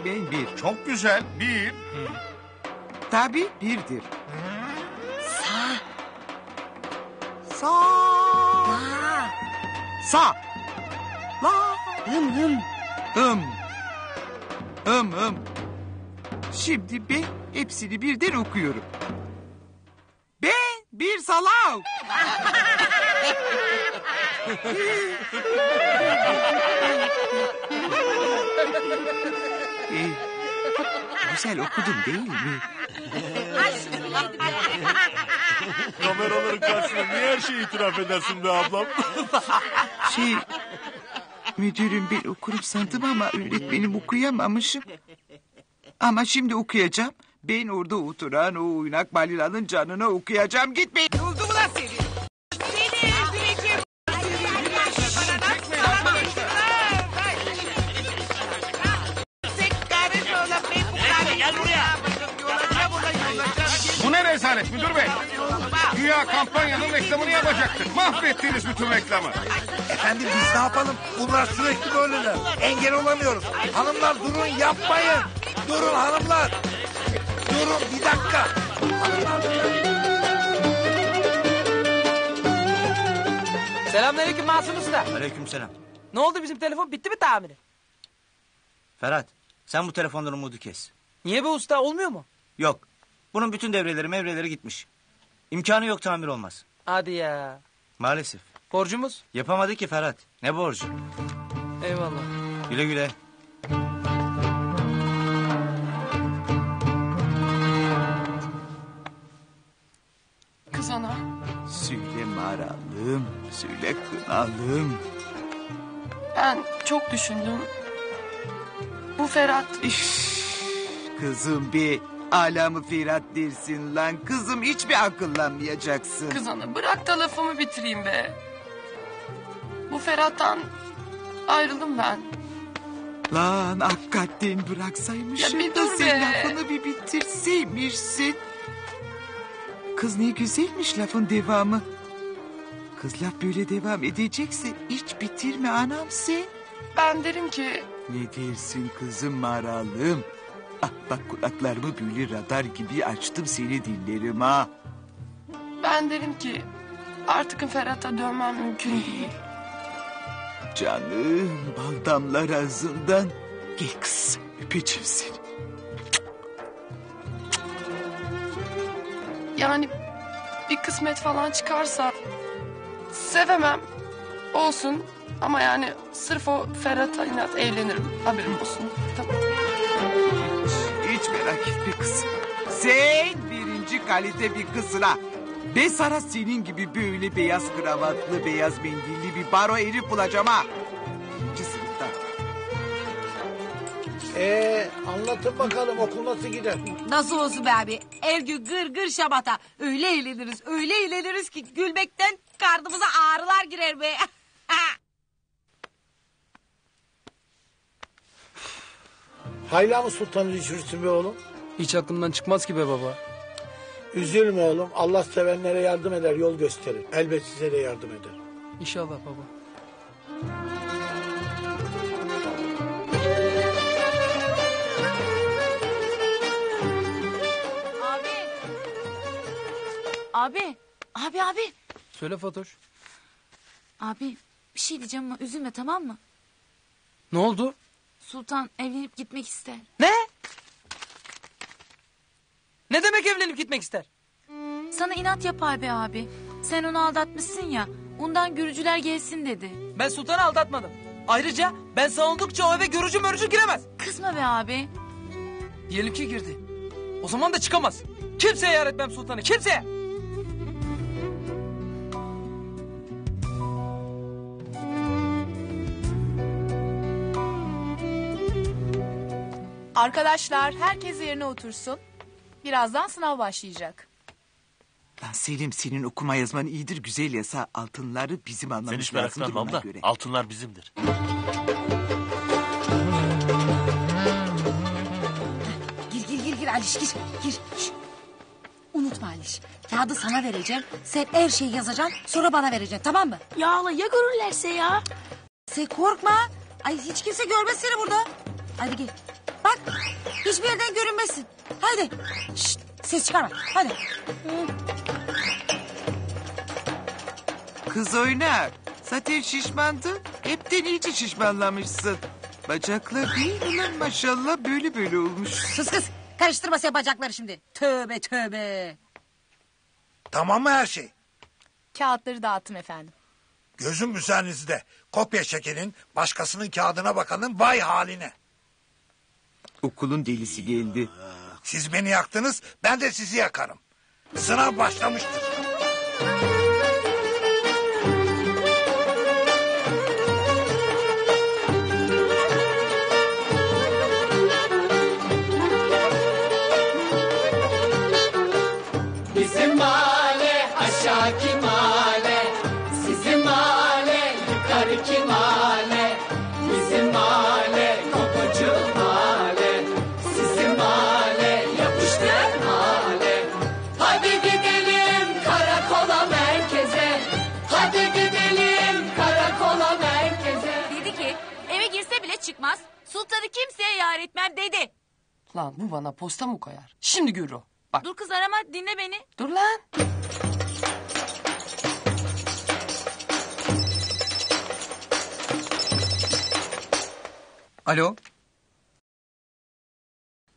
Bir. Çok güzel bir. Tabii birdir. Sağ. La. Hım. Şimdi ben hepsini birden okuyorum. Ben bir salav. Güzel okudun değil mi? Kameraların karşısına niye her şeyi itiraf edersin be ablam? Müdürüm ben okurum sandım ama öğretmenim okuyamamışım. Ama şimdi okuyacağım. Ben orada oturan o oynak balinanın canına okuyacağım. Gitmeyin. Oldu mu lan seni? Bu ne rezalet müdür bey? Güya kampanyanın reklamını yapacaktık. Mahvettiniz bütün reklamı. Efendim biz ne yapalım? Bunlar sürekli böyleler. Engel olamıyoruz. Hanımlar durun, yapmayın. Durun hanımlar. Durun bir dakika. Selamünaleyküm Masum Usta. Aleykümselam. Ne oldu bizim telefon? Bitti mi tamiri? Ferhat sen bu telefondan umudu kes. Niye be usta, olmuyor mu? Yok. Bunun bütün devreleri gitmiş. İmkanı yok, tamir olmaz. Hadi ya. Maalesef. Borcumuz? Yapamadı ki Ferhat. Ne borcu? Eyvallah. Güle güle. Kız ana. Söyle maralım, söyle kınalım. Ben çok düşündüm. Bu Ferhat. Kızım bir alamı Ferhat dersin lan. Kızım hiç bir akıllanmayacaksın. Kız ana bırak da lafımı bitireyim be. Bu Ferhat'tan ayrıldım ben. Lan hakikaten bıraksaymışım ya, da sen lafını bir bitirseymişsin. Kız ne güzelmiş lafın devamı. Kız laf böyle devam edecekse hiç bitirme anam sen. Ben derim ki. Ne dersin kızım maralım? Ah bak kulaklarımı böyle radar gibi açtım, seni dinlerim ha. Ben derim ki artık Ferhat'a dönmem mümkün değil. Canım bal damlar ağzından. Gel kız öpeceğim seni. Yani bir kısmet falan çıkarsa sevemem olsun ama yani sırf o Ferhat'a inat evlenirim, haberim olsun. Tamam. Hiç merak etme kızım. Sen birinci kalite bir kızına. Ben sana senin gibi böyle beyaz kravatlı, beyaz mendilli bir baro herif bulacağım ha. İkinci sınıfta. Anlatın bakalım okul nasıl gider? Nasıl olsun be abi? Ergü gır şamata. Öyle eğleniriz, ki gülmekten karnımıza ağrılar girer be. Hayla mı sultanı düşürsün be oğlum? Hiç aklımdan çıkmaz ki be baba. Üzülme oğlum. Allah sevenlere yardım eder, yol gösterir. Elbet size de yardım eder. İnşallah baba. Abi. Söyle Fatoş. Abi bir şey diyeceğim ama üzülme tamam mı? Ne oldu? Sultan evlenip gitmek ister. Ne? Ne demek evlenip gitmek ister? Sana inat yapar be abi. Sen onu aldatmışsın ya. Ondan görücüler gelsin dedi. Ben Sultan'ı aldatmadım. Ayrıca ben savundukça o eve görücü mörücü giremez. Kısma be abi. Diyelim ki girdi. O zaman da çıkamaz. Kimseye yar etmem sultanı, kimseye. Arkadaşlar herkes yerine otursun. Birazdan sınav başlayacak. Lan Selim, senin okuma yazman iyidir, güzel yasa. Altınları bizim anlamamız lazımdır ona göre. Altınlar bizimdir. Gir Aliş, gir. Şş. Unutma Aliş, kağıdı sana vereceğim. Sen her şeyi yazacaksın, sonra bana vereceksin, tamam mı? Ya Allah, ya görürlerse ya? Sen korkma. Ay hiç kimse görmez seni burada. Hadi gel. Bak, hiçbir yerden görünmezsin. Hadi. Şşt, ses çıkarma. Hadi. Kız oynar. Zaten şişmandı. Hepten iyice şişmanlamışsın. Bacaklar değil lan, maşallah böyle olmuş. Sus kız. Karıştırma sen bacakları şimdi. Tövbe tövbe. Tamam mı her şey? Kağıtları dağıttım efendim. Gözüm üzerinizde. Kopya çekenin, başkasının kağıdına bakanın vay haline. Okulun delisi geldi. Siz beni yaktınız, ben de sizi yakarım. Sınav başlamıştır. Bizim mahalle aşağı ki mahalle, sizin mahalle yukarı ki mahalle, bizim mahalle kopucu mahalle, sizin mahalle yapıştır mahalle. Hadi gidelim karakola, merkeze. Hadi gidelim karakola, merkeze. Dedi ki eve girse bile çıkmaz, sultanı kimseye yar etmem dedi. Lan bu bana posta mı koyar? Şimdi görür o. Bak. Dur kız, arama, dinle beni. Dur lan. Alo.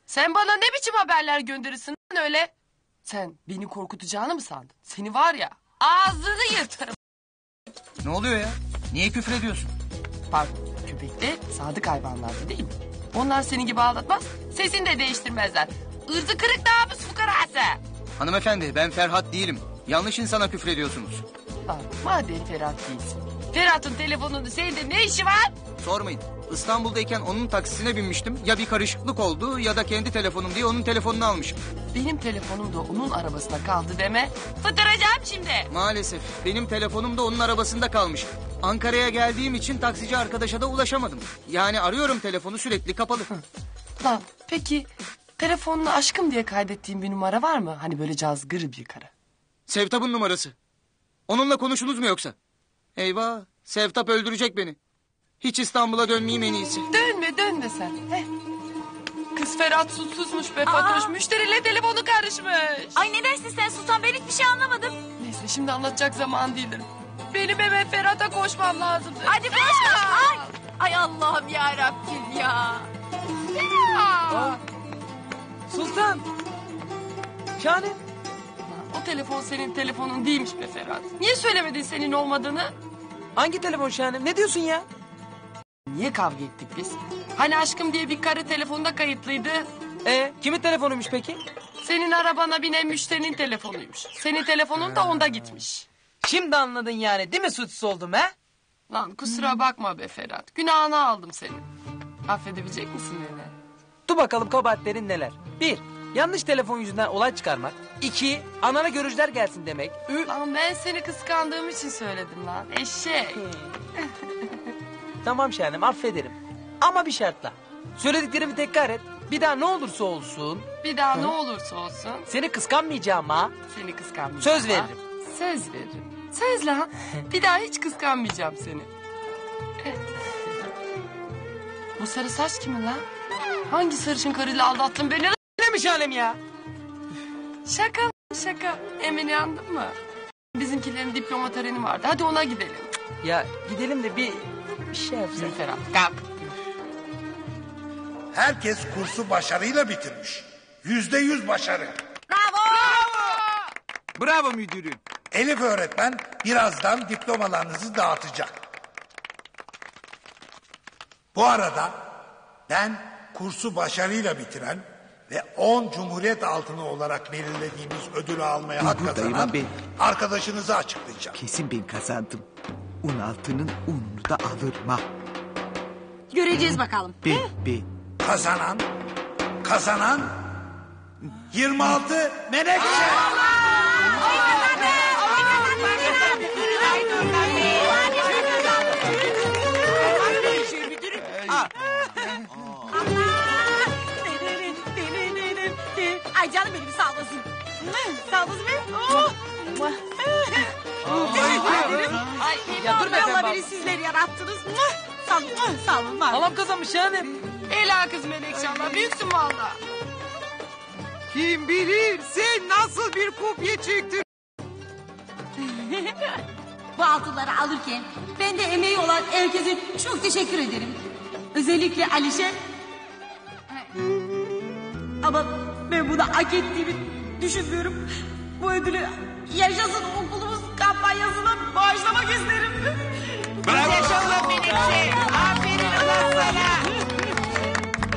Sen bana ne biçim haberler gönderirsin lan öyle? Sen beni korkutacağını mı sandın? Seni var ya ağzını yırtarım. Ne oluyor ya? Niye küfür ediyorsun? Pardon, köpekte sadık hayvanlardı değil mi? Onlar seni gibi ağlatmaz, sesini de değiştirmezler. Irzı kırık namus fukarası. Hanımefendi, ben Ferhat değilim. Yanlış insana küfrediyorsunuz. Bak, madem Ferhat değilsin, Ferhat'ın telefonunu sende ne işi var? Sormayın. İstanbul'dayken onun taksisine binmiştim. Ya bir karışıklık oldu ya da kendi telefonum diye onun telefonunu almışım. Benim telefonum da onun arabasına kaldı deme. Fıtıracağım şimdi. Maalesef benim telefonum da onun arabasında kalmış. Ankara'ya geldiğim için taksici arkadaşa da ulaşamadım. Yani arıyorum, telefonu sürekli kapalı. Lan peki... Telefonunu aşkım diye kaydettiğim bir numara var mı? Hani böyle cazgırı bir karı. Sevtap'ın numarası. Onunla konuşunuz mu yoksa? Eyvah, Sevtap öldürecek beni. Hiç İstanbul'a dönmeyeyim en iyisi. Dönme sen. Heh. Kız Ferhat susuzmuş be Fatoş. Müşteriyle telefonu karışmış. Ay ne dersin sen Sultan, ben hiçbir şey anlamadım. Neyse, şimdi anlatacak zaman değildir. Benim hemen Ferhat'a koşmam lazımdı. Hadi koş. Ay Allah'ım yarabbim ya. Sultan! Şahane! O telefon senin telefonun değilmiş be Ferhat. Niye söylemedin senin olmadığını? Hangi telefon Şahane? Ne diyorsun ya? Niye kavga ettik biz? Hani aşkım diye bir karı telefonda kayıtlıydı. Kimin telefonuymuş peki? Senin arabana binen müşterinin telefonuymuş. Senin telefonun da onda gitmiş. Şimdi anladın yani, değil mi suçsuz oldum he? Lan kusura bakma be Ferhat. Günahını aldım senin. Affedebilecek misin beni? Dur bakalım kabahatlerin neler. 1. Yanlış telefon yüzünden olay çıkarmak. 2. Anana görücüler gelsin demek. 3. Lan ben seni kıskandığım için söyledim lan. Eşek. Tamam Şahanem, affederim. Ama bir şartla. Söylediklerimi tekrar et. Bir daha ne olursa olsun. Bir daha ne olursa olsun. Seni kıskanmayacağım ha. Seni kıskanmayacağım. Söz veririm. Söz veririm. Söz lan. Bir daha hiç kıskanmayacağım seni. Bu sarı saç kimin lan? Hangi sarışın karıyla aldattın beni? Ne mi Şahanem ya? Şaka. Emin yandın mı? Bizimkilerin diploma töreni vardı. Hadi ona gidelim. Ya gidelim de bir şey yapsın Ferhat. Kalk. Herkes kursu başarıyla bitirmiş. %100 başarı. Bravo müdürüm. Elif öğretmen birazdan diplomalarınızı dağıtacak. Bu arada ben... Kursu başarıyla bitiren ve 10 Cumhuriyet altını olarak belirlediğimiz ödülü almaya hak kazanan arkadaşınızı açıklayacağım. Kesin ben kazandım. Un altının ununu da alırma. Göreceğiz bakalım. Kazanan 26 Menekşe. Ay canım benim, sağ olasın. Sağ olasın benim. Ay Allah beni sizleri yarattınız. Sağ olun, sağ olun. Halam kazanmış hanım. Ela kız Menekşe abla, büyüksün valla. Kim bilir sen nasıl bir kopya çektin. Bu altınları alırken ben de emeği olan herkese çok teşekkür ederim. Özellikle Alişe. Ama ben bunu hak ettiğimi düşünmüyorum. Bu ödülü yaşasın okulumuz kampanyasına bağışlamak isterim. Bravo. Yaşasın Menekşe. Aferin ulan sana.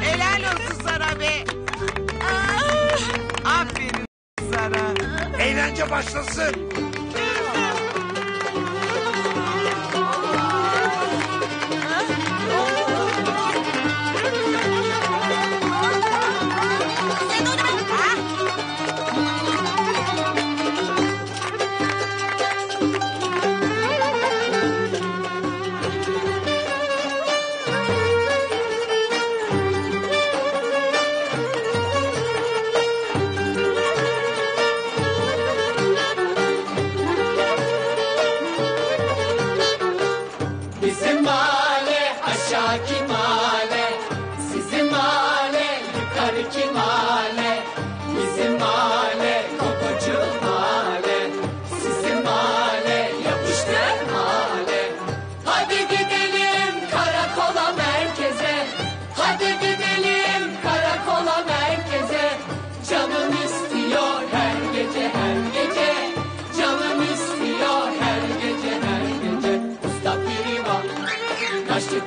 Helal olsun sana be. Aferin sana. Eğlence başlasın.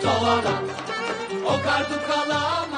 Tovala, o kartukala.